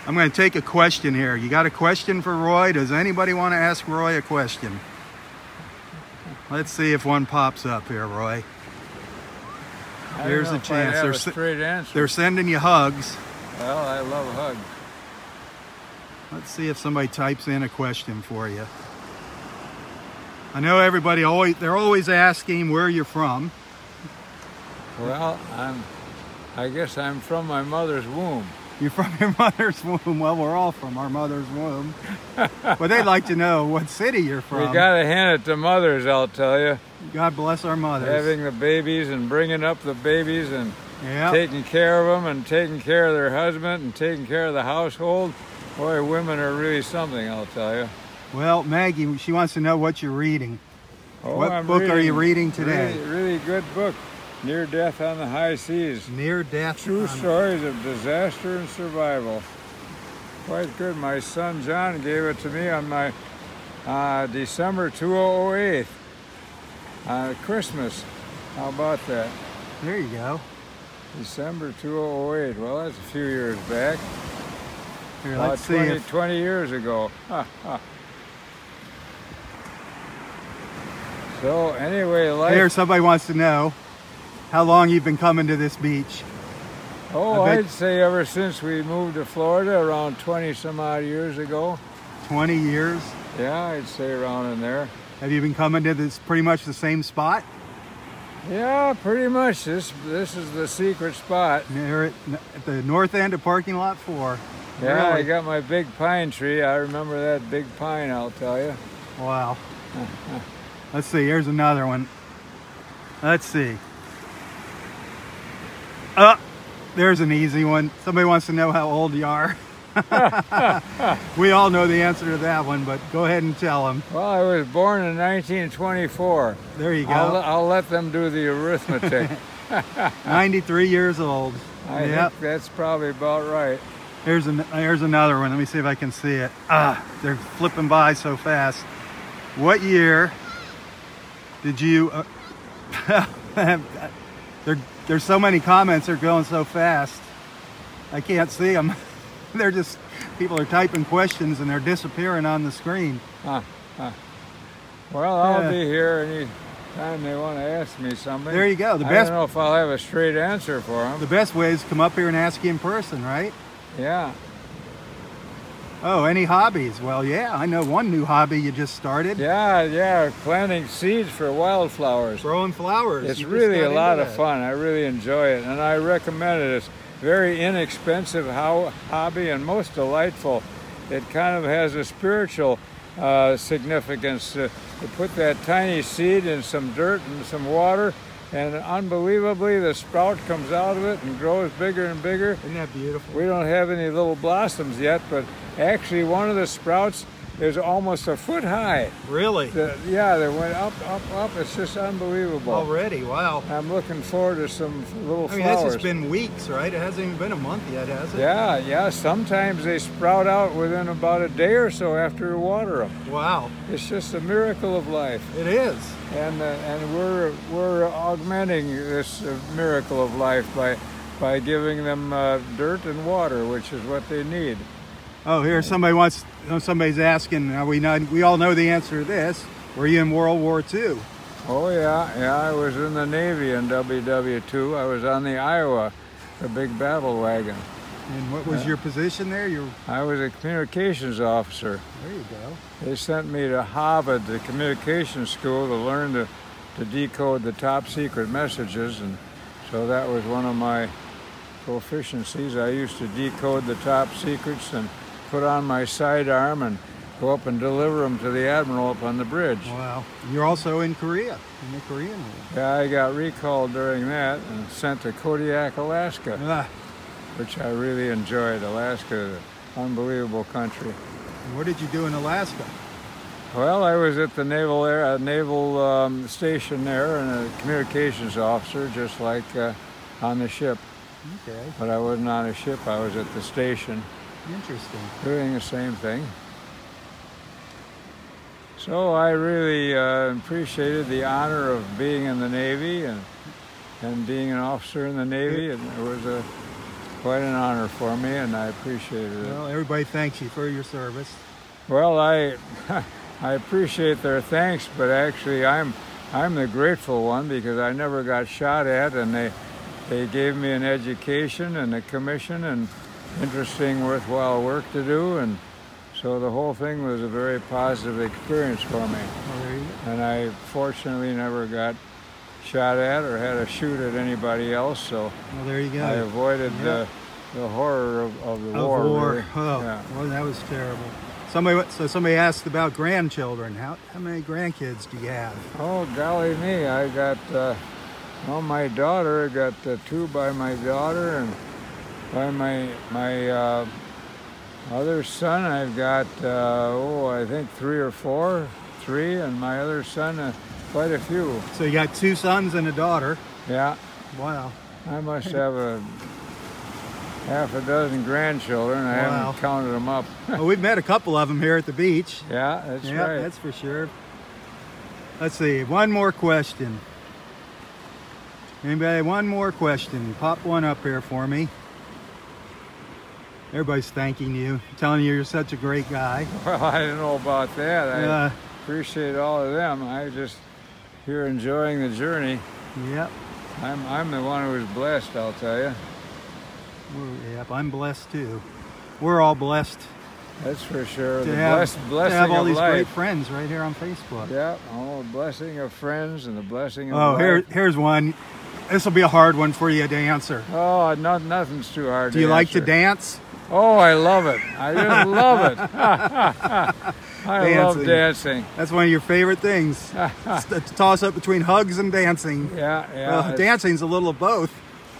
I'm going to take a question here. You got a question for Roy? Does anybody want to ask Roy a question? Let's see if one pops up here, Roy. There's a chance. They're, a straight answer. They're sending you hugs. Well, I love hugs. Let's see if somebody types in a question for you. I know everybody always, they're always asking where you're from. Well, I'm, I guess I'm from my mother's womb. You're from your mother's womb. Well, we're all from our mother's womb. But they'd like to know what city you're from. We got to hand it to mothers, I'll tell you. God bless our mothers. Having the babies and bringing up the babies and yep. taking care of them and taking care of their husband and taking care of the household. Boy, women are really something, I'll tell you. Well, Maggie, she wants to know what you're reading. Oh, what I'm book reading, are you reading today? Really, really good book, Near Death on the High Seas. Near Death. True Stories of Disaster and Survival. Quite good. My son John gave it to me on my uh, December two thousand eight, uh, Christmas. How about that? There you go. December two thousand eight. Well, that's a few years back. Here, about let's twenty, see if... twenty years ago. Ha, ha. So anyway, like... Here, somebody wants to know how long you've been coming to this beach. Oh, bet... I'd say ever since we moved to Florida around twenty some odd years ago. twenty years? Yeah, I'd say around in there. Have you been coming to this pretty much the same spot? Yeah, pretty much. This this is the secret spot. Near at, at the north end of parking lot four. Yeah, really? I got my big pine tree. I remember that big pine, I'll tell you. Wow. Let's see, here's another one. Let's see. Uh, there's an easy one. Somebody wants to know how old you are. We all know the answer to that one, but go ahead and tell them. Well, I was born in nineteen twenty-four. There you go. I'll, I'll let them do the arithmetic. ninety-three years old. I yep. think that's probably about right. Here's, an, here's another one. Let me see if I can see it. Ah, they're flipping by so fast. What year... Did you, uh, there, there's so many comments, they're going so fast. I can't see them. They're just, people are typing questions and they're disappearing on the screen. Huh, huh. Well, I'll yeah. be here any time they want to ask me something. There you go. The best, I don't know if I'll have a straight answer for them. The best way is to come up here and ask you in person, right? Yeah. Oh, any hobbies? Well, yeah, I know one new hobby you just started. Yeah, yeah, planting seeds for wildflowers. Growing flowers. It's really a lot of fun. I really enjoy it, and I recommend it. It's very inexpensive ho hobby and most delightful. It kind of has a spiritual uh, significance. To, to put that tiny seed in some dirt and some water, and unbelievably, the sprout comes out of it and grows bigger and bigger. Isn't that beautiful? We don't have any little blossoms yet, but actually one of the sprouts is almost a foot high. Really? The, yeah, they went up, up, up. It's just unbelievable. Already, wow. I'm looking forward to some little flowers. I mean, flowers. That's just been weeks, right? It hasn't even been a month yet, has it? Yeah, yeah. Sometimes they sprout out within about a day or so after you water them. Wow. It's just a miracle of life. It is. And uh, and we're we're augmenting this uh, miracle of life by by giving them uh, dirt and water, which is what they need. Oh, here somebody wants. Somebody's asking. Are we not? We all know the answer to this. Were you in World War Two? Oh yeah, yeah. I was in the Navy in W W two. I was on the Iowa, the big battle wagon. And what was uh, your position there? You're... I was a communications officer. There you go. They sent me to Harvard, the communications school, to learn to, to decode the top secret messages. And so that was one of my proficiencies. I used to decode the top secrets and put on my sidearm and go up and deliver them to the admiral up on the bridge. Wow. You're also in Korea, in the Korean War. Yeah, I got recalled during that and sent to Kodiak, Alaska. Ah. Which I really enjoyed. Alaska is an unbelievable country. And what did you do in Alaska? Well, I was at the Naval Air, uh, Naval um, Station there and a communications officer, just like uh, on the ship. Okay. But I wasn't on a ship, I was at the station. Interesting. Doing the same thing. So I really uh, appreciated the honor of being in the Navy and, and being an officer in the Navy. And it was a quite an honor for me, and I appreciate it. Well, everybody thanks you for your service. Well, I I appreciate their thanks, but actually I'm I'm the grateful one, because I never got shot at, and they they gave me an education and a commission and interesting, worthwhile work to do, and so the whole thing was a very positive experience for me. Oh, there you go. And I fortunately never got shot at or had a shoot at anybody else, so well, there you go. I avoided yeah. the, the horror of, of the of war. war. Really. Oh, yeah. Well, that was terrible. Somebody, so somebody asked about grandchildren. How, how many grandkids do you have? Oh, golly me. I got, uh, well, my daughter, I got uh, two by my daughter, and by my, my uh, other son, I've got, uh, oh, I think three or four, three, and my other son, uh, quite a few. So you got two sons and a daughter. Yeah. Wow. I must have a half a dozen grandchildren. I wow. haven't counted them up. Well, we've met a couple of them here at the beach. Yeah, that's yeah, right. That's for sure. Let's see, one more question. Anybody, one more question. Pop one up here for me. Everybody's thanking you, telling you you're such a great guy. Well, I don't know about that. I uh, appreciate all of them. I just here enjoying the journey. Yep. I'm I'm the one who was blessed, I'll tell you. We're, yep, I'm blessed too. We're all blessed. That's for sure. To the have, blessed blessing to have all of these life. Great friends right here on Facebook. Yep. Oh, the blessing of friends and the blessing of. Oh, here, here's one. This will be a hard one for you to answer. Oh, no, nothing's too hard to answer. Do you like to dance? Oh, I love it. I just love it. I dancing. love dancing. That's one of your favorite things. It's a toss-up between hugs and dancing. Yeah, yeah. Well, dancing's a little of both.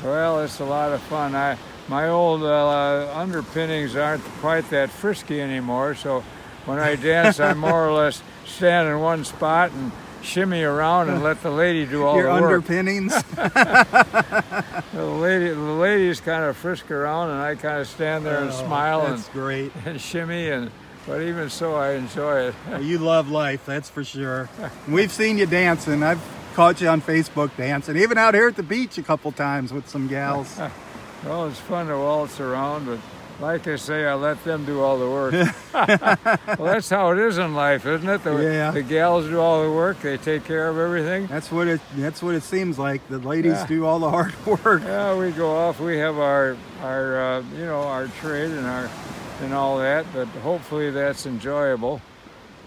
Well, it's a lot of fun. I My old uh, underpinnings aren't quite that frisky anymore, so when I dance, I more or less stand in one spot and shimmy around and let the lady do all your the work. Your underpinnings? the, lady, the ladies kind of frisk around, and I kind of stand there and oh, smile that's and, great. and shimmy, and but even so, I enjoy it. Well, you love life, that's for sure. We've seen you dancing. I've caught you on Facebook dancing, even out here at the beach a couple times with some gals. Well, it's fun to waltz around, but like I say, I let them do all the work. Well, that's how it is in life, isn't it? The, yeah. the gals do all the work. They take care of everything. That's what it, that's what it seems like. The ladies yeah. do all the hard work. Yeah, we go off. We have our, our uh, you know, our trade and, our, and all that, but hopefully that's enjoyable.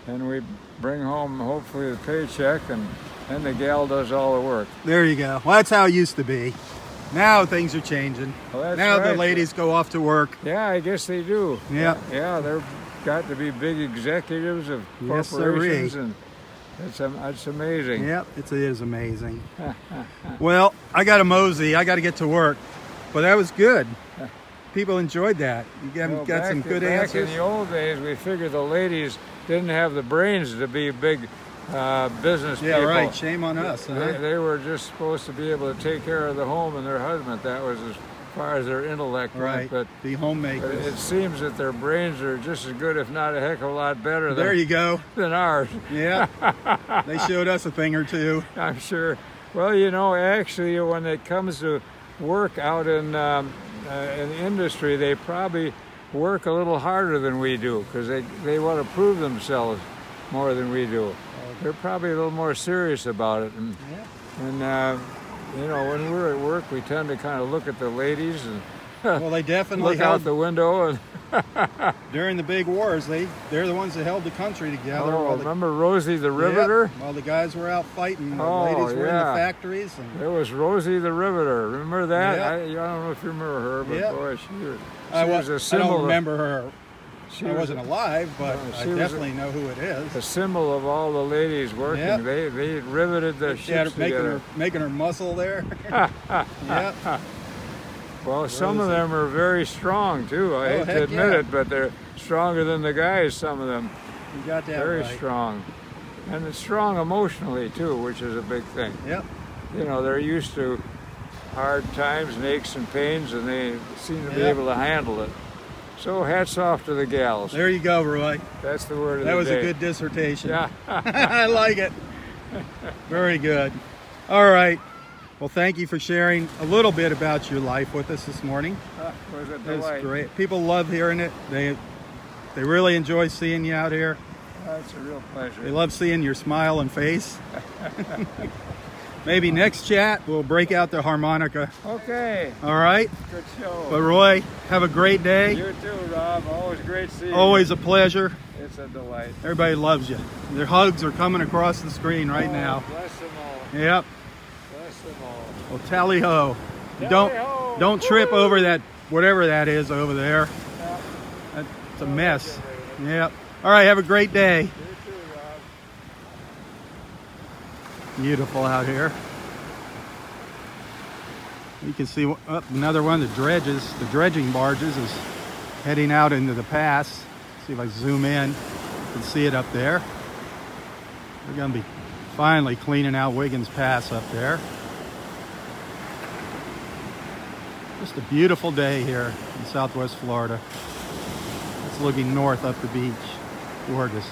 And we bring home, hopefully, the paycheck, and then the gal does all the work. There you go. Well, that's how it used to be. Now things are changing. Well, now right. the ladies go off to work. Yeah, I guess they do. Yeah. Yeah, they've got to be big executives of yes, corporations. Sirree. And it's, it's amazing. Yep, it is amazing. Well, I got a mosey. I got to get to work. But that was good. People enjoyed that. You got, well, got some good back answers. Back in the old days, we figured the ladies didn't have the brains to be big Uh, business yeah, people. Yeah, right. Shame on us. Huh? They, they were just supposed to be able to take care of the home and their husband. That was as far as their intellect right. went. But the homemakers. It, it seems that their brains are just as good, if not a heck of a lot better. Than, there you go. Than ours. Yeah. They showed us a thing or two. I'm sure. Well, you know, actually, when it comes to work out in um, uh, in industry, they probably work a little harder than we do, because they they want to prove themselves more than we do. They're probably a little more serious about it. And, yeah. and uh, you know, when we're at work, we tend to kind of look at the ladies and well, they definitely look held, out the window. And during the big wars, they, they're the ones that held the country together. Oh, the, remember Rosie the Riveter? Yep, while the guys were out fighting, the oh, ladies were yeah. in the factories. And there was Rosie the Riveter. Remember that? Yep. I, I don't know if you remember her, but yep. boy, she, was, she I, was a symbol. I don't remember of, her. She I wasn't was, alive, but no, I definitely a, know who it is. A symbol of all the ladies working. Yep. They they riveted the ships yeah, making together. Her, making her muscle there. Yep. Well, Rosie. Some of them are very strong, too. I oh, hate to admit yeah. it, but they're stronger than the guys, some of them. You got that Very right. strong. And it's strong emotionally, too, which is a big thing. Yep. You know, they're used to hard times and aches and pains, and they seem to yep. be able to handle it. So hats off to the gals. There you go, Roy. That's the word of that the day. That was a good dissertation. Yeah. I like it. Very good. All right. Well, thank you for sharing a little bit about your life with us this morning. Uh, was it that was great. People love hearing it. They they really enjoy seeing you out here. Uh, it's a real pleasure. They love seeing your smile and face. Maybe next chat we'll break out the harmonica. Okay. All right. Good show. But Roy, have a great day. You too, Rob. Always great seeing you. Always a pleasure. It's a delight. Everybody loves you. Their hugs are coming across the screen right oh, now. Bless them all. Yep. Well, tally ho! Tally don't ho. Don't trip Woo. Over that whatever that is over there. Yeah. That's a oh, mess. That's yep. All right. Have a great day. You too, Rob. Beautiful out here. You can see oh, another one of the dredges, the dredging barges, is heading out into the pass. Let's see if I zoom in, you can see it up there. We're gonna be finally cleaning out Wiggins Pass up there. Just a beautiful day here in Southwest Florida. It's looking north up the beach. Gorgeous.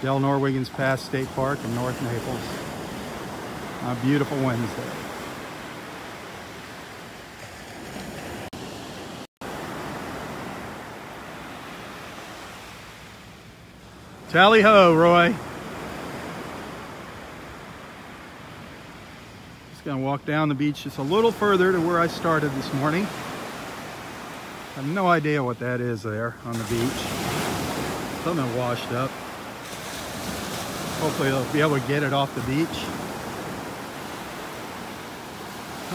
Delnor-Wiggins Pass State Park in North Naples. A beautiful Wednesday. Tally ho, Roy. Gonna walk down the beach just a little further to where I started this morning. I have no idea what that is there on the beach. Something washed up. Hopefully they'll be able to get it off the beach.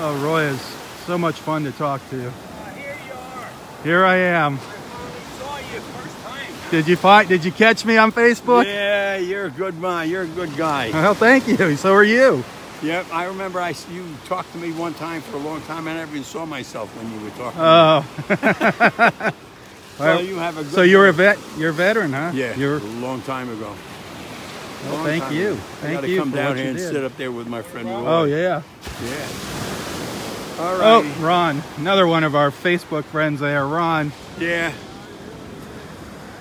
Oh, Roy is so much fun to talk to. Uh, here you are. Here I am. I saw you first time. Did you find? Did you catch me on Facebook? Yeah, you're a good man. You're a good guy. Well, thank you. So are you. Yep, I remember I, you talked to me one time for a long time. I never even saw myself when you were talking. Oh. To me. Well, you have a good so you're a vet. You're a veteran, huh? Yeah, you're... a long time ago. Well, long thank time you. Ago. Thank I gotta you. I got to come down here and did. sit up there with my friend Roy. Oh, yeah. Yeah. All right. Oh, Ron. Another one of our Facebook friends there, Ron. Yeah.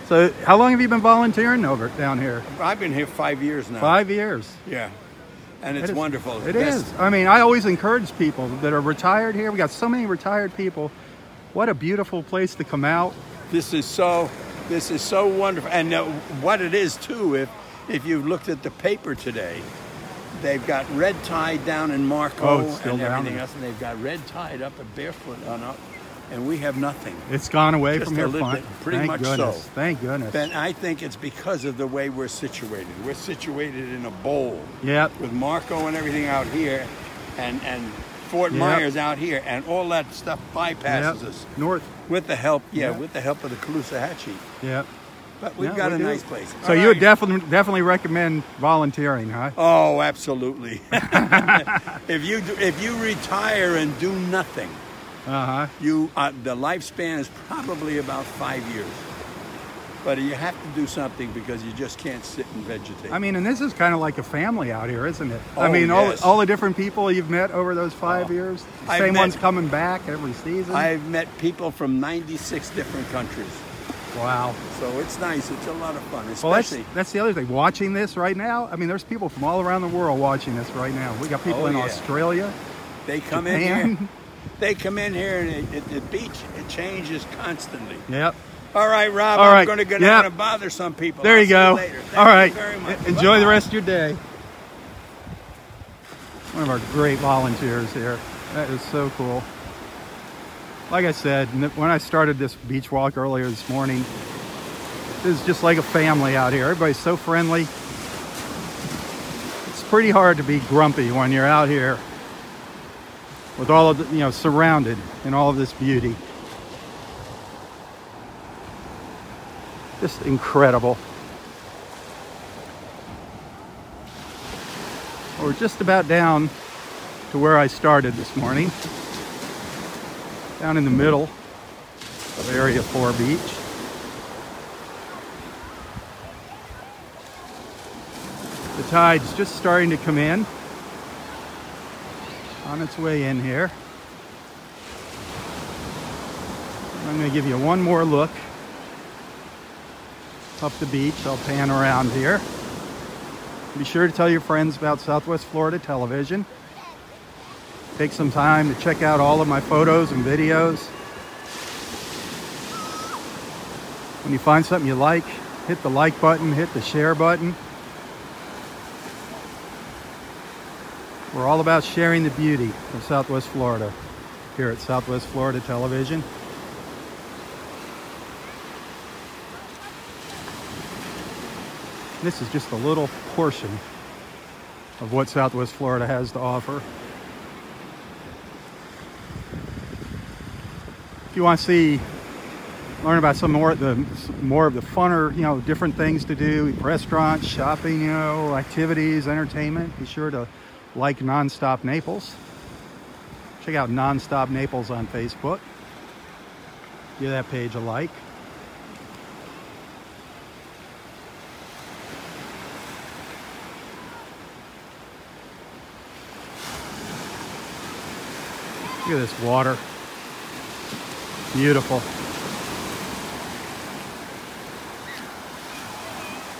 So how long have you been volunteering over down here? I've been here five years now. Five years. Yeah. And it's it is, wonderful. It That's, is. I mean, I always encourage people that are retired here. We got so many retired people. What a beautiful place to come out. This is so, this is so wonderful. And uh, what it is too, if if you've looked at the paper today, they've got red tide down in Marco oh, it's still and down everything there. else, and they've got red tide up at Barefoot on up, and we have nothing. It's gone away Just from here. Fun. Bit, pretty Thank much goodness. so. Thank goodness. And I think it's because of the way we're situated. We're situated in a bowl. Yep. With Marco and everything out here, and and Fort yep. Myers out here, and all that stuff bypasses yep. us north. With the help, yeah, yep. with the help of the Caloosahatchee. Yep. But we've yeah, got we a do. nice place. So all you right. would definitely definitely recommend volunteering, huh? Oh, absolutely. If you do, if you retire and do nothing. Uh-huh. You, uh, the lifespan is probably about five years. But you have to do something because you just can't sit and vegetate. I mean, and this is kind of like a family out here, isn't it? Oh, I mean, yes. all all the different people you've met over those five oh. years. The same met, ones coming back every season. I've met people from ninety-six different countries. Wow. So it's nice. It's a lot of fun. Especially, well, that's, that's the other thing. Watching this right now, I mean, there's people from all around the world watching this right now. We got people oh, in yeah. Australia. They come Japan. in here. They come in here and at the beach, it changes constantly. Yep. All right, Rob, All right. I'm going to go down yep. and bother some people. There I'll you go. You All right. Very much. Enjoy Bye-bye. the rest of your day. One of our great volunteers here. That is so cool. Like I said, when I started this beach walk earlier this morning, this is just like a family out here. Everybody's so friendly. It's pretty hard to be grumpy when you're out here. With all of the, you know, surrounded in all of this beauty. Just incredible. We're just about down to where I started this morning. Down in the middle of Area four Beach. The tide's just starting to come in. On its way in here. I'm going to give you one more look up the beach. I'll pan around here. Be sure to tell your friends about Southwest Florida Television. Take some time to check out all of my photos and videos. When you find something you like, hit the like button, hit the share button. We're all about sharing the beauty of Southwest Florida here at Southwest Florida Television. This is just a little portion of what Southwest Florida has to offer. If you want to see, learn about some more of the more of the funner, you know, different things to do, restaurants, shopping, you know, activities, entertainment, be sure to like Nonstop Naples. Check out Nonstop Naples on Facebook. Give that page a like. Look at this water. Beautiful.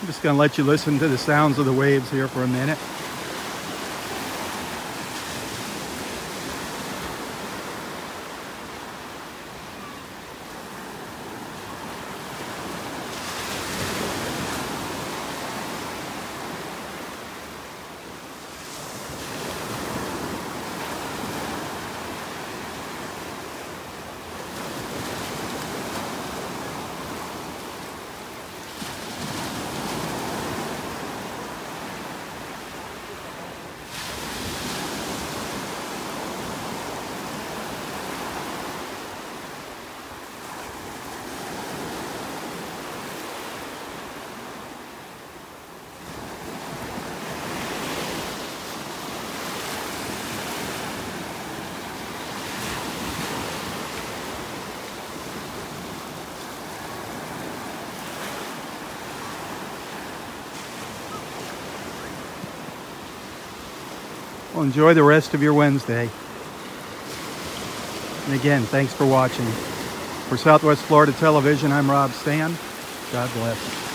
I'm just going to let you listen to the sounds of the waves here for a minute. Well, enjoy the rest of your Wednesday. And again, thanks for watching. For Southwest Florida Television, I'm Robb Stan. God bless.